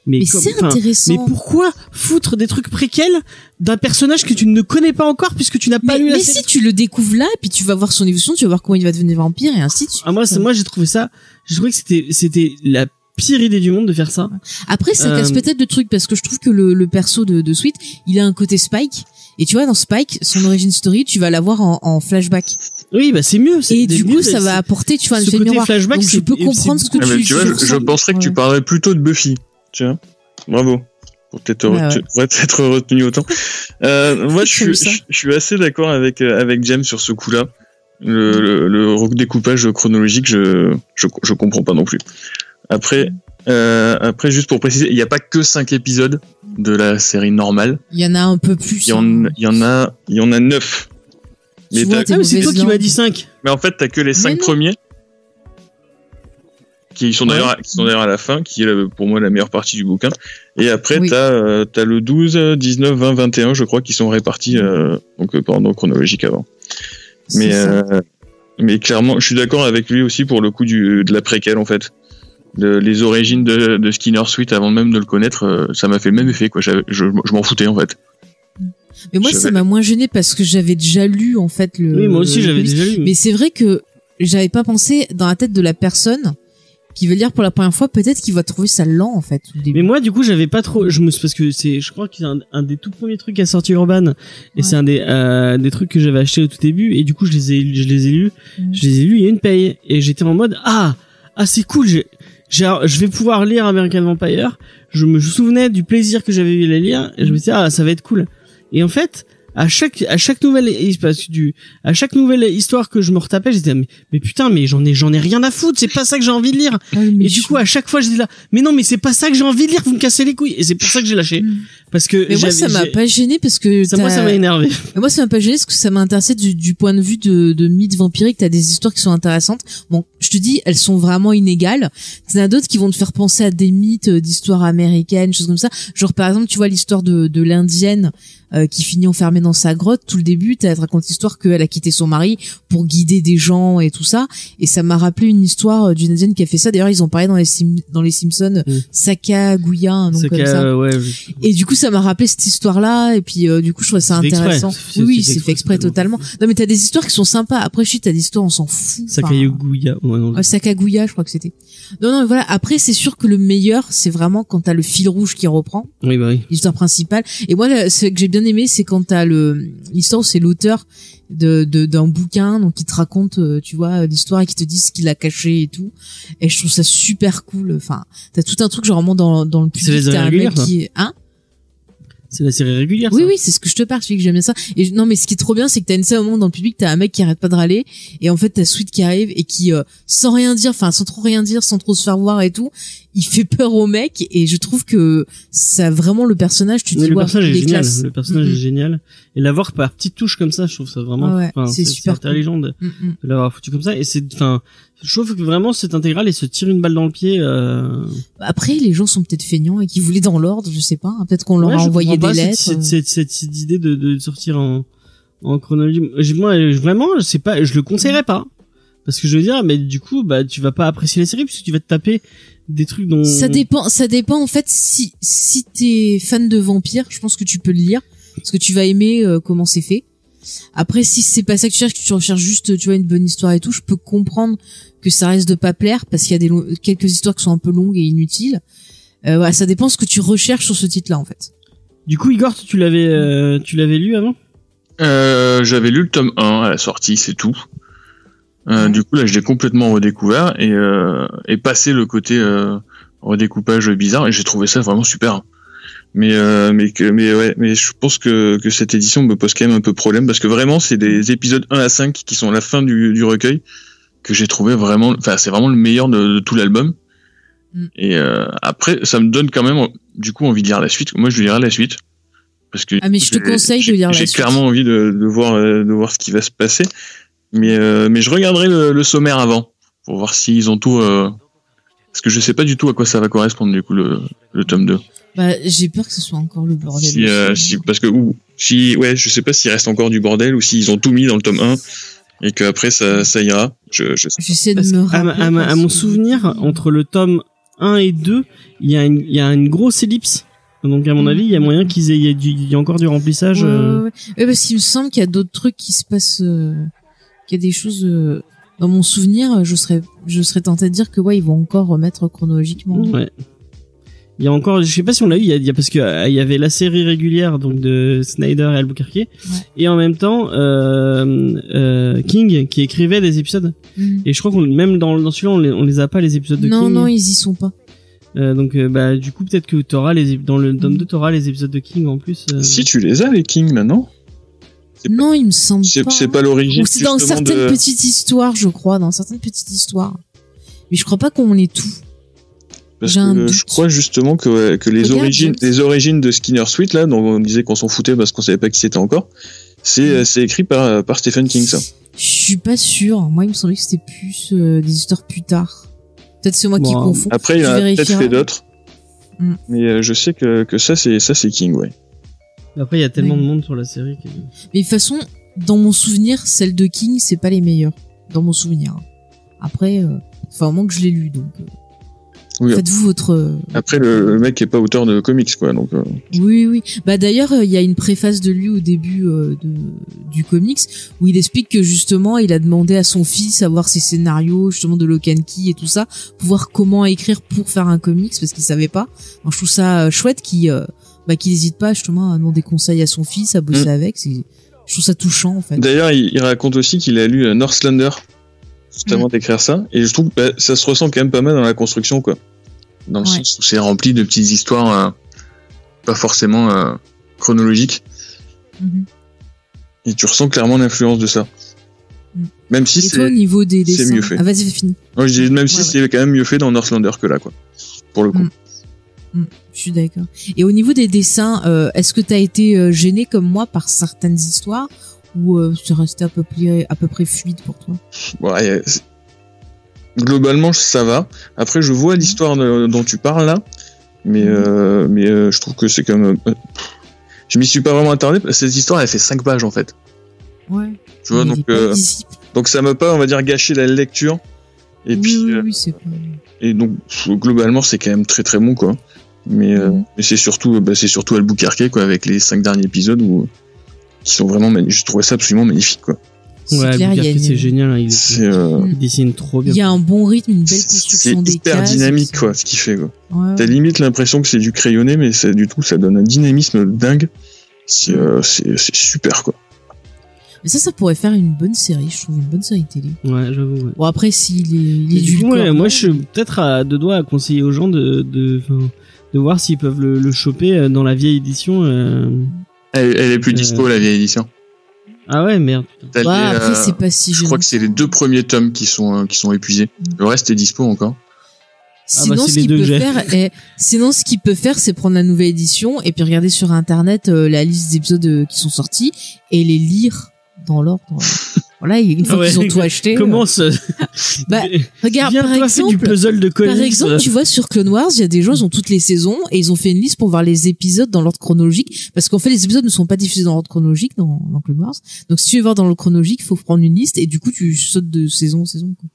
Mais c'est intéressant. Mais pourquoi foutre des trucs préquels d'un personnage que tu ne connais pas encore, puisque tu n'as pas lu assez... Mais si tu le découvres là, puis tu vas voir son évolution, tu vas voir comment il va devenir vampire et ainsi de suite. Moi, j'ai trouvé que c'était la pire idée du monde de faire ça. Après, ça casse peut-être le truc, parce que je trouve que le perso de Sweet, il a un côté Spike. Et tu vois, dans Spike, son origin story, tu vas l'avoir en flashback. Oui, c'est mieux. Et du coup, ça va apporter, tu vois, un effet miroir. Donc, je peux comprendre ce que tu dis. Tu vois, je penserais que tu parlerais plutôt de Buffy. Tiens, bravo. Pour peut-être retenu autant. Moi, je suis assez d'accord avec James sur ce coup-là. Le redécoupage chronologique, je comprends pas non plus. Après, juste pour préciser, il n'y a pas que 5 épisodes de la série normale. Il y en a un peu plus. Il y en a 9. Mais c'est toi qui m'as dit 5. Mais en fait, t'as que les 5 premiers qui sont d'ailleurs à la fin, qui est pour moi la meilleure partie du bouquin. Et après, t'as le 12, 19, 20, 21, je crois, qui sont répartis donc pendant chronologique avant. Mais clairement, je suis d'accord avec lui aussi pour le coup de la préquelle en fait. Les origines de Skinner Sweet avant même de le connaître, ça m'a fait le même effet, quoi. Je m'en foutais en fait. Mais moi ça m'a moins gêné parce que j'avais déjà lu en fait le... Oui, moi aussi j'avais déjà lu. Mais c'est vrai que j'avais pas pensé dans la tête de la personne qui veut lire pour la première fois, peut-être qu'il va trouver ça lent en fait. Mais moi du coup j'avais pas trop, parce que c'est, je crois que c'est un des tout premiers trucs à sortie urbaine et ouais. C'est un des trucs que j'avais acheté au tout début et du coup je les ai lus il y a une paye et j'étais en mode ah c'est cool, je vais pouvoir lire American Vampire. Je me souvenais du plaisir que j'avais eu à les lire et je me disais ça va être cool. Et en fait à chaque nouvelle histoire que je me retapais, j'étais mais putain, mais j'en ai rien à foutre, c'est pas ça que j'ai envie de lire. Oui, et du coup à chaque fois j'étais là mais non mais c'est pas ça que j'ai envie de lire, vous me cassez les couilles, et c'est pour ça que j'ai lâché. Parce que mais moi ça m'a pas gêné parce que moi ça m'a énervé. Mais moi ça m'a pas gêné parce que ça m'a intéressé du point de vue de mythes vampiriques. T'as des histoires qui sont intéressantes. Bon, je te dis, elles sont vraiment inégales. T'en as d'autres qui vont te faire penser à des mythes d'histoires américaines, choses comme ça. Genre par exemple, tu vois l'histoire de l'Indienne qui finit enfermée dans sa grotte. Tout le début, elle te raconte l'histoire qu'elle a quitté son mari pour guider des gens et tout ça. Et ça m'a rappelé une histoire d'une Indienne qui a fait ça. D'ailleurs, ils ont parlé dans les Simpsons, Sakaguya, donc comme ça. Ouais, oui. Et du coup, ça m'a rappelé cette histoire-là, et puis du coup, je trouvais ça intéressant. Oui, c'est fait exprès totalement. Non, mais t'as des histoires qui sont sympas. Après, t'as des histoires, on s'en fout. Sakaguya, ouais, non. Sakaguya, je crois que c'était. Non, mais voilà. Après, c'est sûr que le meilleur, c'est vraiment quand t'as le fil rouge qui reprend. Oui, bah oui. L'histoire principale. Et moi, ce que j'ai bien aimé, c'est quand t'as l'histoire où c'est l'auteur d'un bouquin, donc il te raconte, tu vois, l'histoire et qui te dit ce qu'il a caché et tout. Et je trouve ça super cool. Enfin, t'as tout un truc, genre, vraiment dans le public. T'as un mec qui, c'est la série régulière, oui, ça. Oui, c'est ce que je te parle, celui que j'aime bien ça. Et non, mais ce qui est trop bien, c'est que t'as une scène au moment dans le public, t'as un mec qui arrête pas de râler, et en fait, t'as Sweet qui arrive, et qui, sans rien dire, enfin, sans trop rien dire, sans trop se faire voir et tout, il fait peur au mec, et je trouve que ça, vraiment, le personnage, tu te dis, le personnage est génial. Le personnage est génial. Et l'avoir par petites touches comme ça, je trouve ça vraiment, c'est super intelligent de l'avoir foutu comme ça, et c'est, je trouve que vraiment cette intégrale, et se tire une balle dans le pied. Après, les gens sont peut-être feignants et qui voulaient dans l'ordre, je sais pas. Peut-être qu'on leur a envoyé des lettres. Cette idée de sortir en chronologie. Moi, vraiment, je sais pas, je le conseillerais pas. Parce que je veux dire, mais du coup, tu vas pas apprécier la série puisque tu vas te taper des trucs dont... Ça dépend, en fait, si t'es fan de vampires, je pense que tu peux le lire. Parce que tu vas aimer, comment c'est fait. Après, si c'est pas ça que tu cherches, que tu recherches juste, tu vois, une bonne histoire et tout, je peux comprendre que ça reste de pas plaire parce qu'il y a quelques histoires qui sont un peu longues et inutiles. Voilà, ça dépend ce que tu recherches sur ce titre-là, en fait. Du coup, Igor, tu l'avais lu avant? J'avais lu le tome 1 à la sortie, c'est tout. Du coup, là, je l'ai complètement redécouvert et passé le côté, redécoupage bizarre, et j'ai trouvé ça vraiment super. Mais je pense que cette édition me pose quand même un peu problème parce que vraiment c'est des épisodes 1 à 5 qui sont la fin du recueil que j'ai trouvé vraiment, enfin c'est vraiment le meilleur de tout l'album. Et après ça me donne quand même du coup envie de lire la suite. Moi je lirai la suite parce que mais je te conseille de lire la suite. J'ai clairement envie de voir ce qui va se passer. Mais je regarderai le sommaire avant pour voir s'ils ont tout parce que je sais pas du tout à quoi ça va correspondre du coup le tome 2. J'ai peur que ce soit encore le bordel. Je sais pas s'il reste encore du bordel ou s'ils ont tout mis dans le tome 1 et qu'après ça ira. J'essaie de me rappeler. À mon souvenir, entre le tome 1 et 2, il y a une grosse ellipse. Donc à mon avis, il y a moyen qu'il y a encore du remplissage. Ouais, parce qu'il me semble qu'il y a d'autres trucs qui se passent, qu'il y a des choses. Dans mon souvenir, je serais tenté de dire que ils vont encore remettre chronologiquement. Ouais. Il y a encore, je sais pas si on l'a eu, parce que il y avait la série régulière donc de Snyder et Albuquerque, et en même temps King qui écrivait des épisodes. Et je crois qu'on même dans celui-là on les a pas les épisodes de King. Non, ils y sont pas. Donc du coup peut-être que t'auras dans le tome 2 t'auras les épisodes de King en plus. Si tu les as les King maintenant. Non, il me semble pas. C'est pas l'origine. C'est dans certaines petites histoires, je crois, mais je crois pas qu'on les tout. Parce que je crois justement que les origines de Skinner Sweet, là, dont on disait qu'on s'en foutait parce qu'on savait pas qui c'était encore, c'est écrit par Stephen King, ça. Je suis pas sûr. Moi, il me semblait que c'était plus des histoires plus tard. Peut-être c'est moi qui confonds. Après, il y en a peut-être fait d'autres. Mais je sais que ça c'est King, ouais. Après, il y a tellement de monde sur la série. Mais de toute façon, dans mon souvenir, celle de King, c'est pas les meilleures. Dans mon souvenir. Après, au moins que je l'ai lu, donc... Oui, faites-vous votre... Après, le mec est pas auteur de comics, quoi. Donc, oui, oui. Bah, d'ailleurs, il y a une préface de lui au début du comics où il explique que justement, il a demandé à son fils à voir ses scénarios, justement, de Lock and Key et tout ça, pour voir comment écrire pour faire un comics parce qu'il savait pas. Alors, je trouve ça chouette qu'il hésite pas justement à demander conseil à son fils, à bosser avec. Je trouve ça touchant, en fait. D'ailleurs, il raconte aussi qu'il a lu Northlander juste avant d'écrire ça, et je trouve que ça se ressent quand même pas mal dans la construction, quoi. Dans le sens où c'est rempli de petites histoires pas forcément chronologiques. Et tu ressens clairement l'influence de ça. Même si et toi, au niveau des c'est mieux fait. Ah, vas-y, fini. Non, je dis, même si c'est quand même mieux fait dans Northlander que là, quoi. Pour le coup. Je suis d'accord. Et au niveau des dessins, est-ce que t'as été gêné comme moi par certaines histoires ou c'est resté à peu près fluide pour toi? Ouais, globalement ça va. Après je vois l'histoire dont tu parles là, mais je trouve que c'est quand même... je m'y suis pas vraiment attardé. Cette histoire elle fait 5 pages en fait. Ouais. Tu vois, donc ça m'a pas, on va dire, gâché la lecture. Et puis, c'est pas... Et donc globalement c'est quand même très très bon, quoi. Mais c'est surtout Albuquerque, quoi, avec les 5 derniers épisodes qui sont vraiment magnifiques. Je trouvais ça absolument magnifique, quoi. C'est clair, Albuquerque, c'est génial, hein. Il dessine trop bien. Il y a un bon rythme, une belle construction des cases. C'est hyper dynamique, quoi, ce qu'il fait, quoi. Ouais. T'as limite l'impression que c'est du crayonné, mais c'est, du tout, ça donne un dynamisme dingue. C'est super, quoi. Mais ça pourrait faire une bonne série, je trouve, une bonne série télé. Ouais, j'avoue. Ouais. Bon, après, s'il est du coup, moi, je suis peut-être à 2 doigts à conseiller aux gens de voir s'ils peuvent le choper dans la vieille édition. Elle est plus dispo, la vieille édition. Ah ouais, merde. Après, c'est pas si je crois que c'est les 2 premiers tomes qui sont épuisés. Le reste est dispo encore. Sinon, ce qu'il peut faire, c'est prendre la nouvelle édition et puis regarder sur Internet la liste des épisodes qui sont sortis et les lire dans l'ordre. Voilà, une fois qu'ils ont tout acheté. Commence. Bah, regarde, par exemple, tu vois, sur Clone Wars, il y a des gens, ils ont toutes les saisons et ils ont fait une liste pour voir les épisodes dans l'ordre chronologique. Parce qu'en fait, les épisodes ne sont pas diffusés dans l'ordre chronologique dans Clone Wars. Donc, si tu veux voir dans l'ordre chronologique, il faut prendre une liste et du coup, tu sautes de saison en saison, quoi.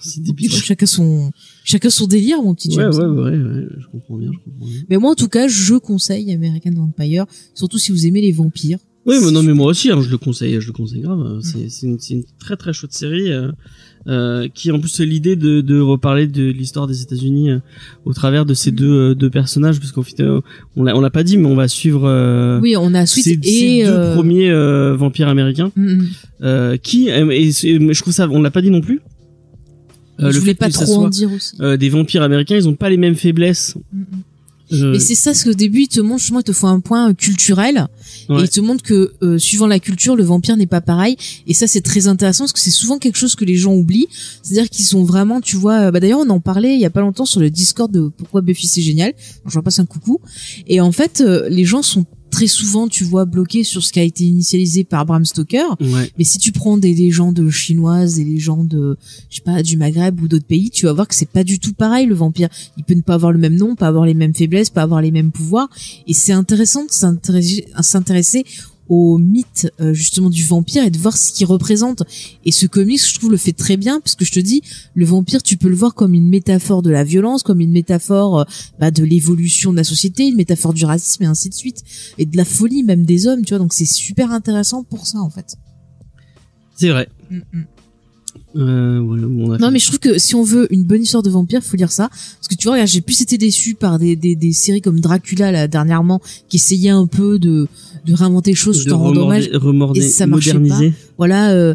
C'est débile. Chacun son délire, mon petit James. Ouais, je comprends bien. Mais moi, en tout cas, je conseille American Vampire, surtout si vous aimez les vampires. Oui, mais non, mais moi aussi, hein, je le conseille grave. C'est une très très chouette série qui, en plus, l'idée de reparler de l'histoire des États-Unis au travers de ces deux personnages, parce qu'en fait, on l'a pas dit, mais on va suivre. On a suite et ces 2 premiers vampires américains qui, et je trouve ça, on l'a pas dit non plus. Je voulais pas trop en dire aussi. Des vampires américains, ils ont pas les mêmes faiblesses. Et c'est ça, parce qu'au début, ils te montrent, justement, ils te font un point culturel. Ouais. Et ils te montrent que, suivant la culture, le vampire n'est pas pareil. Et ça, c'est très intéressant, parce que c'est souvent quelque chose que les gens oublient. C'est-à-dire qu'ils sont vraiment, tu vois, bah d'ailleurs, on en parlait il y a pas longtemps sur le Discord de pourquoi Buffy c'est génial. Donc, j'en passe un coucou. Et en fait, les gens sont très souvent, tu vois, bloqués sur ce qui a été initialisé par Bram Stoker. Ouais. Mais si tu prends des légendes chinoises, des légendes, je sais pas, du Maghreb ou d'autres pays, tu vas voir que c'est pas du tout pareil, le vampire. Il peut ne pas avoir le même nom, pas avoir les mêmes faiblesses, pas avoir les mêmes pouvoirs. Et c'est intéressant de s'intéresser au mythe, justement, du vampire et de voir ce qu'il représente. Et ce comics, je trouve, le fait très bien, parce que je te dis, le vampire, tu peux le voir comme une métaphore de la violence, comme une métaphore de l'évolution de la société, une métaphore du racisme, et ainsi de suite, et de la folie même des hommes, tu vois. Donc c'est super intéressant pour ça, en fait. C'est vrai. Voilà, non, mais je trouve que si on veut une bonne histoire de vampire, faut lire ça. Parce que tu vois, regarde, j'ai plus été déçu par des séries comme Dracula, là, dernièrement, qui essayait un peu de réinventer les choses tout en rendant hommage, et ça marchait moderniser. Pas. Voilà, moi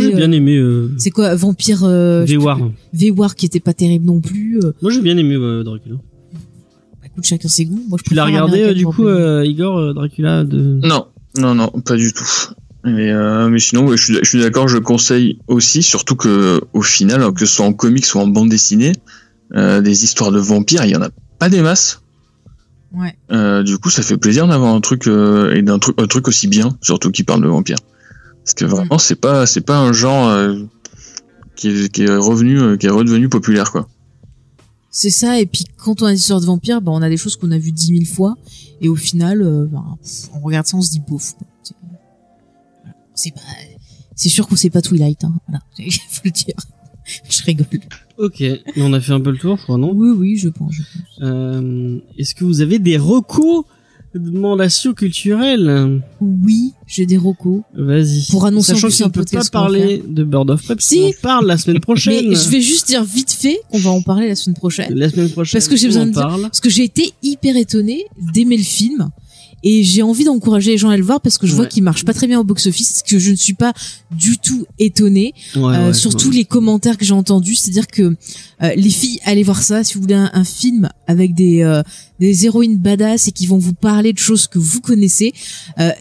j'ai bien aimé. C'est quoi, Vampire V-War qui était pas terrible non plus. Moi j'ai bien aimé Dracula. Bah, écoute, chacun ses goûts. Moi, tu l'as regardé du coup, Igor, Dracula de... Non, pas du tout. Mais sinon, ouais, je suis d'accord, je conseille aussi, surtout que au final, que ce soit en comics ou en bande dessinée, des histoires de vampires, il y en a pas des masses. Ouais. Du coup, ça fait plaisir d'avoir un truc et un truc aussi bien, surtout qui parle de vampires. Parce que vraiment, c'est pas un genre qui est redevenu populaire, quoi. C'est ça. Et puis quand on a des histoires de vampires, on a des choses qu'on a vues 10 000 fois, et au final, on regarde ça, on se dit bof. C'est sûr qu'on sait pas Twilight, hein. Voilà, faut le dire. Je rigole. Ok, on a fait un peu le tour, je crois, non? Oui, je pense. Est-ce que vous avez des recos Demandation culturelle. Oui, j'ai des recos. Vas-y. Pour annoncer un peu. Sachant qu'on ne peut pas parler de Bird of Prey, si. On parle la semaine prochaine. Mais je vais juste dire vite fait qu'on va en parler la semaine prochaine. Parce que j'ai besoin de dire, parce que j'ai été hyper étonnée d'aimer le film. Et j'ai envie d'encourager les gens à le voir parce que je vois qu'il marche pas très bien au box-office, que je ne suis pas du tout étonnée. Surtout les commentaires que j'ai entendus, c'est-à-dire que les filles, allez voir ça. Si vous voulez un film avec des héroïnes badass et qui vont vous parler de choses que vous connaissez,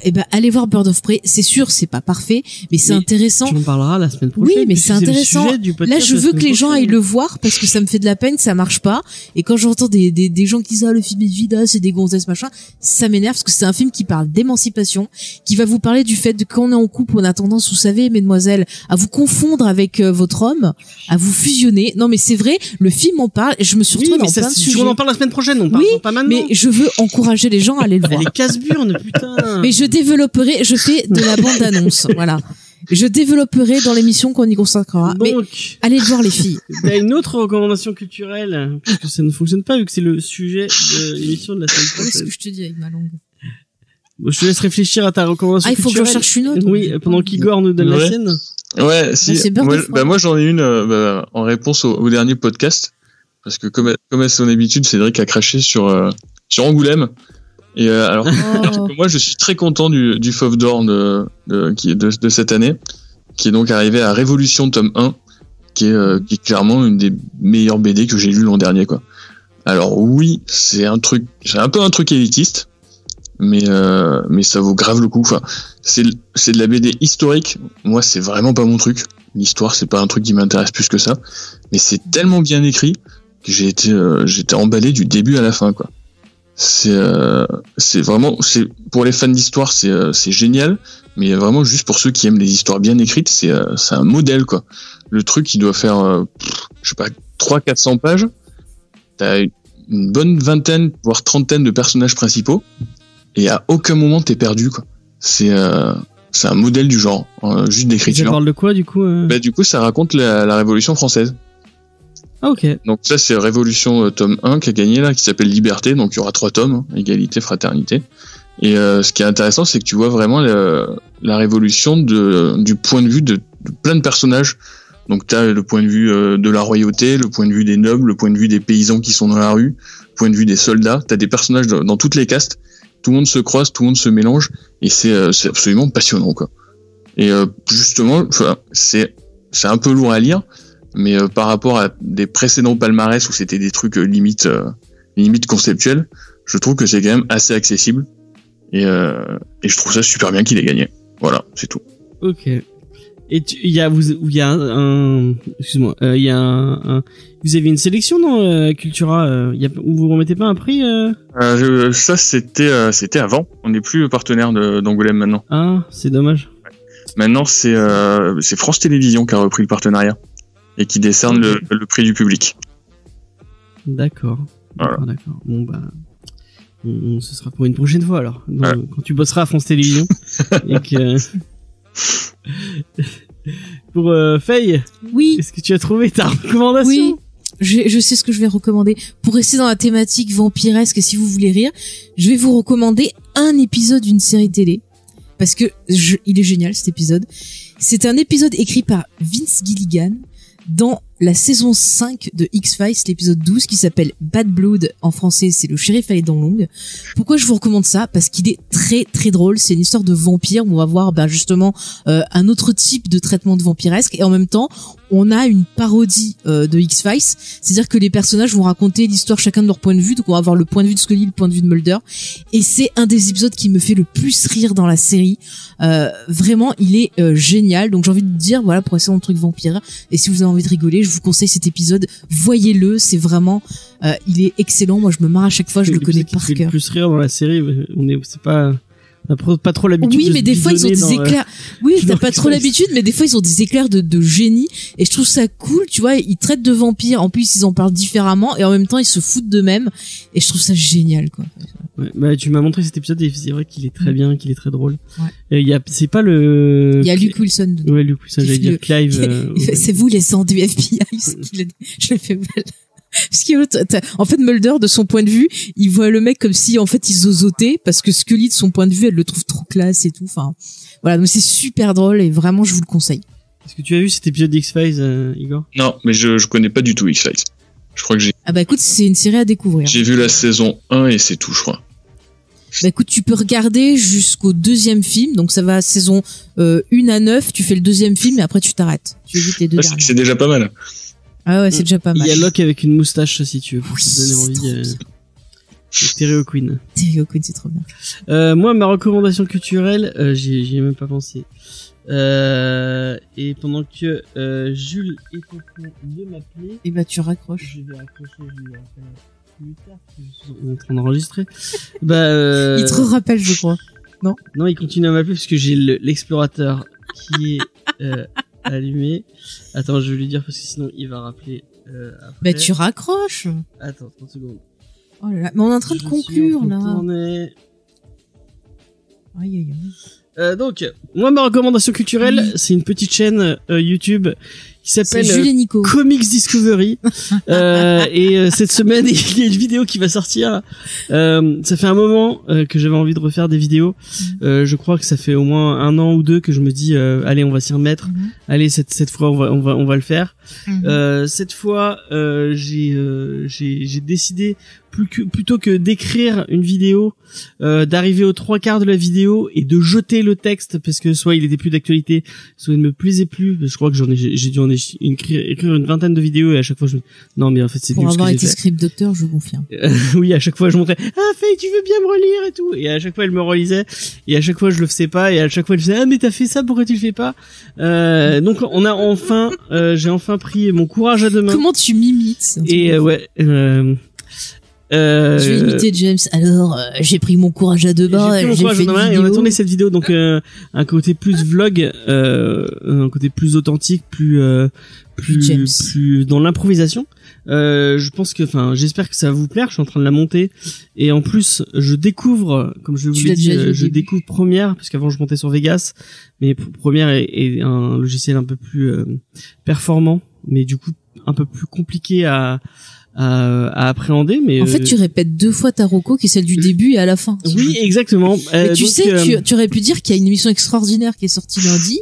et ben allez voir Bird of Prey. C'est sûr, c'est pas parfait, mais c'est intéressant. On en parlera la semaine prochaine. Oui, mais c'est intéressant. Là, je veux que les gens aillent le voir parce que ça me fait de la peine, ça marche pas. Et quand j'entends des gens qui disent ah le film est vide, c'est des gonzesses machin, ça m'énerve. C'est un film qui parle d'émancipation, qui va vous parler du fait de quand on est en couple, on a tendance, vous savez, mesdemoiselles, à vous confondre avec votre homme, à vous fusionner. Non, mais c'est vrai, le film en parle. Je me suis retrouvée dans plein de sujets. On en parle la semaine prochaine, on parle pas maintenant. Mais je veux encourager les gens à aller le voir. Les casse-burnes, putain. Mais je développerai, je fais de la bande-annonce, voilà. Je développerai dans l'émission qu'on y consacrera. Donc, mais allez le voir les filles. Il y a une autre recommandation culturelle, puisque ça ne fonctionne pas vu que c'est le sujet de l'émission de la semaine prochaine. Qu'est-ce que je te dis avec ma langue? Je te laisse réfléchir à ta recommandation culturelle. Il faut que je cherche une autre. Oui, pendant qu'Igor nous donne la sienne. Ouais, si. Moi, j'en ai une en réponse au dernier podcast. Parce que comme à son habitude, Cédric a craché sur Angoulême. Et alors que moi, je suis très content du Fauve d'Or de cette année, qui est donc arrivé à Révolution tome 1, qui est clairement une des meilleures BD que j'ai lues l'an dernier, quoi. Alors oui, c'est un peu un truc élitiste. Mais ça vaut grave le coup. Enfin, c'est de la BD historique. Moi, c'est vraiment pas mon truc. L'histoire, c'est pas un truc qui m'intéresse plus que ça. Mais c'est tellement bien écrit que j'étais emballé du début à la fin, quoi. C'est vraiment, pour les fans d'histoire, c'est génial. Mais vraiment, juste pour ceux qui aiment les histoires bien écrites, c'est un modèle, quoi. Le truc, il doit faire, 300-400 pages. T'as une bonne vingtaine, voire trentaine de personnages principaux. Et à aucun moment t'es perdu, quoi. C'est un modèle du genre, juste d'écriture. Ça parle de quoi, du coup Bah, du coup, ça raconte la Révolution française. Ah, ok. Donc ça, c'est Révolution tome 1 qui a gagné, là, qui s'appelle Liberté. Donc il y aura 3 tomes, hein, égalité, fraternité. Et ce qui est intéressant, c'est que tu vois vraiment la Révolution du point de vue de plein de personnages. Donc t'as le point de vue de la royauté, le point de vue des nobles, le point de vue des paysans qui sont dans la rue, le point de vue des soldats. T'as des personnages dans toutes les castes. Tout le monde se croise, tout le monde se mélange, et c'est absolument passionnant, quoi. Et justement, c'est un peu lourd à lire, mais par rapport à des précédents palmarès où c'était des trucs limite conceptuels, je trouve que c'est quand même assez accessible, et je trouve ça super bien qu'il ait gagné. Voilà, c'est tout. Ok. Et vous avez une sélection dans Cultura où vous remettez pas un prix ça c'était avant, on n'est plus partenaire d'Angoulême maintenant. Ah, c'est dommage. Ouais. Maintenant c'est France Télévisions qui a repris le partenariat et qui décerne le prix du public. D'accord. Voilà. D'accord. Bon bah ce sera pour une prochaine fois alors. Donc, voilà. Quand tu bosseras à France Télévisions et que Pour Faye, oui. Est-ce que tu as trouvé ta recommandation? Oui, je sais ce que je vais recommander. Pour rester dans la thématique vampiresque, et si vous voulez rire, je vais vous recommander un épisode d'une série télé. Parce que il est génial, cet épisode. C'est un épisode écrit par Vince Gilligan dans la saison 5 de X-Files, l'épisode 12, qui s'appelle Bad Blood. En français, c'est Le shérif à les dents longues. Pourquoi je vous recommande ça? Parce qu'il est très très drôle. C'est une histoire de vampire où on va voir justement un autre type de traitement de vampiresque, et en même temps on a une parodie de X-Files, c'est-à-dire que les personnages vont raconter l'histoire chacun de leur point de vue, donc on va avoir le point de vue de Scully, le point de vue de Mulder, et c'est un des épisodes qui me fait le plus rire dans la série. Vraiment, il est génial, donc j'ai envie de dire, voilà, pour essayer mon truc vampire, et si vous avez envie de rigoler, je vous conseille cet épisode, voyez-le, c'est vraiment, il est excellent, moi je me marre à chaque fois, je le connais par cœur. Le plus rire dans la série, c'est pas... pas trop l'habitude. Oui, mais des fois ils ont des éclairs. Oui, t'as pas trop l'habitude, mais des fois ils ont des éclairs de génie. Et je trouve ça cool, tu vois. Ils traitent de vampires. En plus, ils en parlent différemment et en même temps ils se foutent d'eux-mêmes. Et je trouve ça génial, quoi. Ouais, bah tu m'as montré cet épisode et c'est vrai qu'il est très bien, qu'il est très drôle. Ouais. Il y a, c'est pas le. Il y a Luke Wilson. Dedans. Ouais, Luke Wilson. J'allais dire Clive. C'est vous les gens du FBI. Je le fais mal. Parce que, en fait, Mulder, de son point de vue, il voit le mec comme si, en fait, il zozotait, parce que Scully, de son point de vue, elle le trouve trop classe et tout. Enfin, voilà, donc c'est super drôle et vraiment, je vous le conseille. Est-ce que tu as vu cet épisode d'X-Files, Igor? Non, mais je connais pas du tout X-Files. Je crois que j'ai... Ah bah écoute, c'est une série à découvrir. J'ai vu la saison 1 et c'est tout, je crois. Bah écoute, tu peux regarder jusqu'au deuxième film, donc ça va à saison 1 à 9, tu fais le deuxième film et après tu t'arrêtes. Tu évites les deux derniers. C'est déjà pas mal. Ah ouais, c'est déjà pas mal. Il y a Locke avec une moustache, si tu veux, pour te donner envie. Stereo Queen. Stereo Queen, c'est trop bien. Moi, ma recommandation culturelle, j'y ai même pas pensé. Et pendant que Jules est en train de m'appeler... Et bah tu raccroches. Je vais raccrocher, je vais rappeler plus tard, parce que je suis en train d'enregistrer. Il te rappelle, je crois. Non ? Non, il continue à m'appeler parce que j'ai l'explorateur qui est... allumé. Attends, je vais lui dire parce que sinon il va rappeler après. Bah tu raccroches. Attends, 30 secondes. Oh là là, mais on est en train de conclure là. Aïe aïe aïe. Donc, moi ma recommandation culturelle, c'est une petite chaîne YouTube qui s'appelle Comics Discovery. Et cette semaine, il y a une vidéo qui va sortir. Ça fait un moment que j'avais envie de refaire des vidéos. Je crois que ça fait au moins un an ou deux que je me dis, allez, on va s'y remettre. Allez, cette fois, on va le faire. Cette fois, j'ai décidé plutôt que d'écrire une vidéo, d'arriver aux 3/4 de la vidéo et de jeter le texte parce que soit il était plus d'actualité, soit il ne me plaisait plus. Je crois que j'ai dû en écrire une vingtaine de vidéos et à chaque fois je me... non mais en fait c'est pour avoir été script docteur, je confirme. Oui, à chaque fois je montrais, ah Faye, tu veux bien me relire et tout, et à chaque fois elle me relisait et à chaque fois je le faisais pas et à chaque fois elle faisait, ah mais t'as fait ça, pourquoi tu le fais pas? Donc on a enfin, j'ai enfin pris mon courage à deux mains. Comment tu m'imites? Et ouais. Je vais imiter James. Alors, j'ai pris mon courage à deux mains. J'ai fait une vidéo. Et on a tourné cette vidéo, donc un côté plus vlog, un côté plus authentique, plus dans l'improvisation. Je pense que, enfin, j'espère que ça va vous plaire. Je suis en train de la monter et en plus, je découvre, comme je vous l'ai dit, je découvre Première, parce qu'avant je montais sur Vegas, mais Première est un logiciel un peu plus performant, mais du coup un peu plus compliqué à appréhender, mais en fait tu répètes deux fois ta roco qui est celle du début et à la fin. Oui, exactement. Mais tu sais, tu aurais pu dire qu'il y a une émission extraordinaire qui est sortie lundi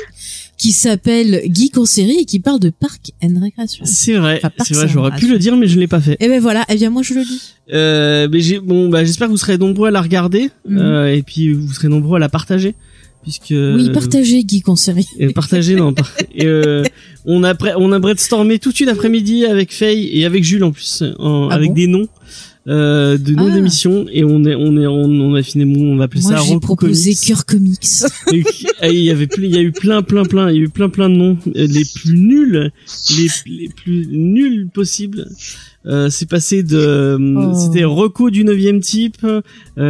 qui s'appelle Geek en série et qui parle de Parc and Recreation. C'est vrai, enfin, c'est vrai, j'aurais pu le dire mais je l'ai pas fait. Et ben voilà, eh bien moi je le dis. Mais j'espère que vous serez nombreux à la regarder, et puis vous serez nombreux à la partager. Puisque oui, partagez Geek en série. Partagez, non. Et on a brainstormé toute une après-midi avec Faye et avec Jules en plus, avec des noms de noms d'émissions, et on a finalement on appelait ça Rock Comics. Moi j'ai proposé Cœur Comics. Il y a eu plein de noms, les plus nuls possibles. C'est passé de c'était Reco du 9e type,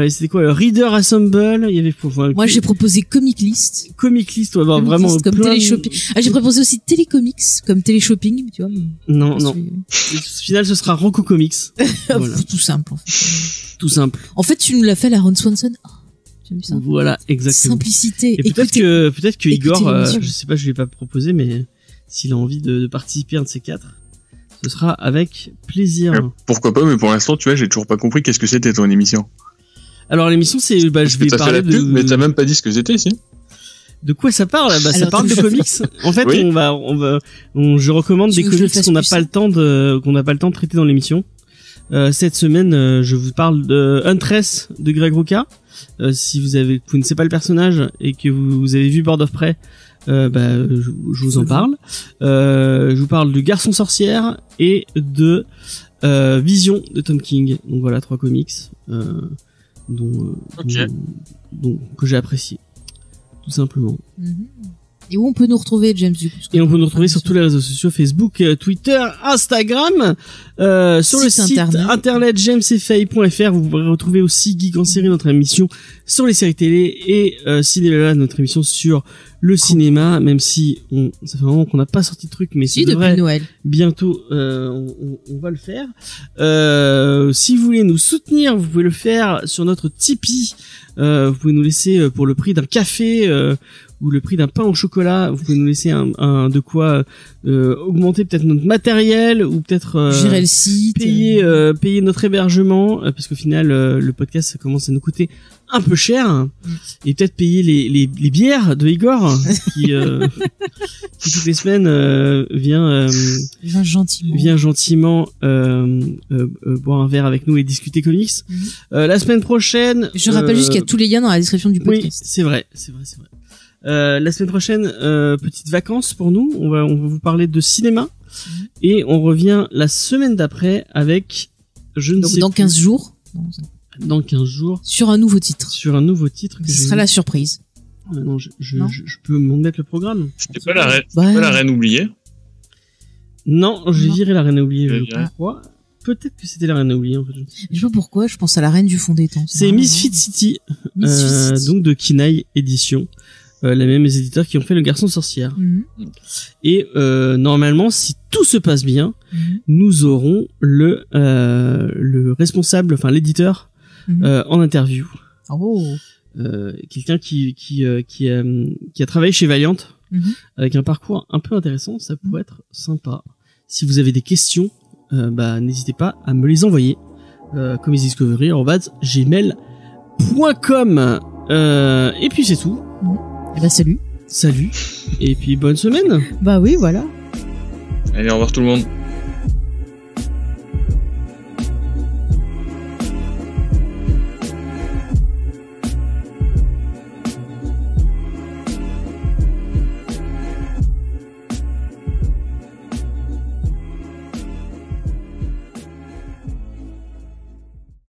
c'était quoi, Reader Assemble, il y avait moi j'ai proposé Comic List, ouais, bah, vraiment list, comme Téléshopping. Ah, j'ai proposé aussi Télécomics comme Téléshopping, tu vois. Non. Au final ce sera Reco Comics. Voilà. Tout simple. En fait. En fait, tu nous l'as fait la Ron Swanson. Oh. Ça. Voilà, exactement. Simplicité. Et peut-être que Igor, je sais pas, je lui ai pas proposé, mais s'il a envie de participer à un de ces quatre, ce sera avec plaisir. Pourquoi pas, mais pour l'instant, tu vois, j'ai toujours pas compris qu'est-ce que c'était ton émission. Alors l'émission, c'est, je vais parler de... pub, mais t'as même pas dit ce que c'était, si. De quoi ça parle? Ça parle de comics. En fait, oui. Je recommande des comics qu'on n'a pas le temps de traiter dans l'émission. Cette semaine, je vous parle de Huntress de Greg Rucka. Si vous ne savez pas le personnage et que vous avez vu Board of Prey, je vous en parle. Je vous parle du Garçon Sorcière et de Vision de Tom King. Donc voilà, 3 comics dont que j'ai apprécié, tout simplement. Et où on peut nous retrouver, James? Et on peut nous retrouver sur tous les réseaux sociaux, Facebook, Twitter, Instagram, sur le site internet jamesetfaye.fr. Vous pourrez retrouver aussi Geek en série, notre émission sur les séries télé, et Cinéma, notre émission sur le cinéma, même si ça fait un moment qu'on n'a pas sorti de truc, mais c'est depuis Noël. Bientôt, on va le faire. Si vous voulez nous soutenir, vous pouvez le faire sur notre Tipeee. Vous pouvez nous laisser pour le prix d'un café ou le prix d'un pain au chocolat. Vous pouvez nous laisser un de quoi augmenter peut-être notre matériel, ou peut-être gérer le site, payer notre hébergement, parce qu'au final le podcast ça commence à nous coûter un peu cher, et peut-être payer les bières de Igor qui toutes les semaines vient gentiment boire un verre avec nous et discuter comics. La semaine prochaine, je rappelle juste qu'il y a tous les liens dans la description du podcast. Oui, c'est vrai. La semaine prochaine, petite vacances pour nous. On va vous parler de cinéma, et on revient la semaine d'après avec je ne sais plus. 15 jours. Dans 15 jours. Sur un nouveau titre. Ce sera la surprise. Ah, non, je peux m'en mettre le programme. C'était pas la reine oubliée. Non, j'ai viré la reine oubliée. Pourquoi? Peut-être que c'était la reine oubliée, en fait. Je sais pas pourquoi, je pense à la reine du fond des temps. C'est Misfit City. Donc de Kinaï Édition. Les mêmes éditeurs qui ont fait Le Garçon Sorcière. Et normalement, si tout se passe bien, nous aurons le responsable, enfin l'éditeur, en interview. Quelqu'un qui a travaillé chez Valiant, avec un parcours un peu intéressant. Ça pourrait être sympa. Si vous avez des questions, n'hésitez pas à me les envoyer. comicsdiscovery@gmail.com. Et puis c'est tout. Eh ben, salut. Et puis bonne semaine. Bah oui, voilà. Allez, au revoir tout le monde.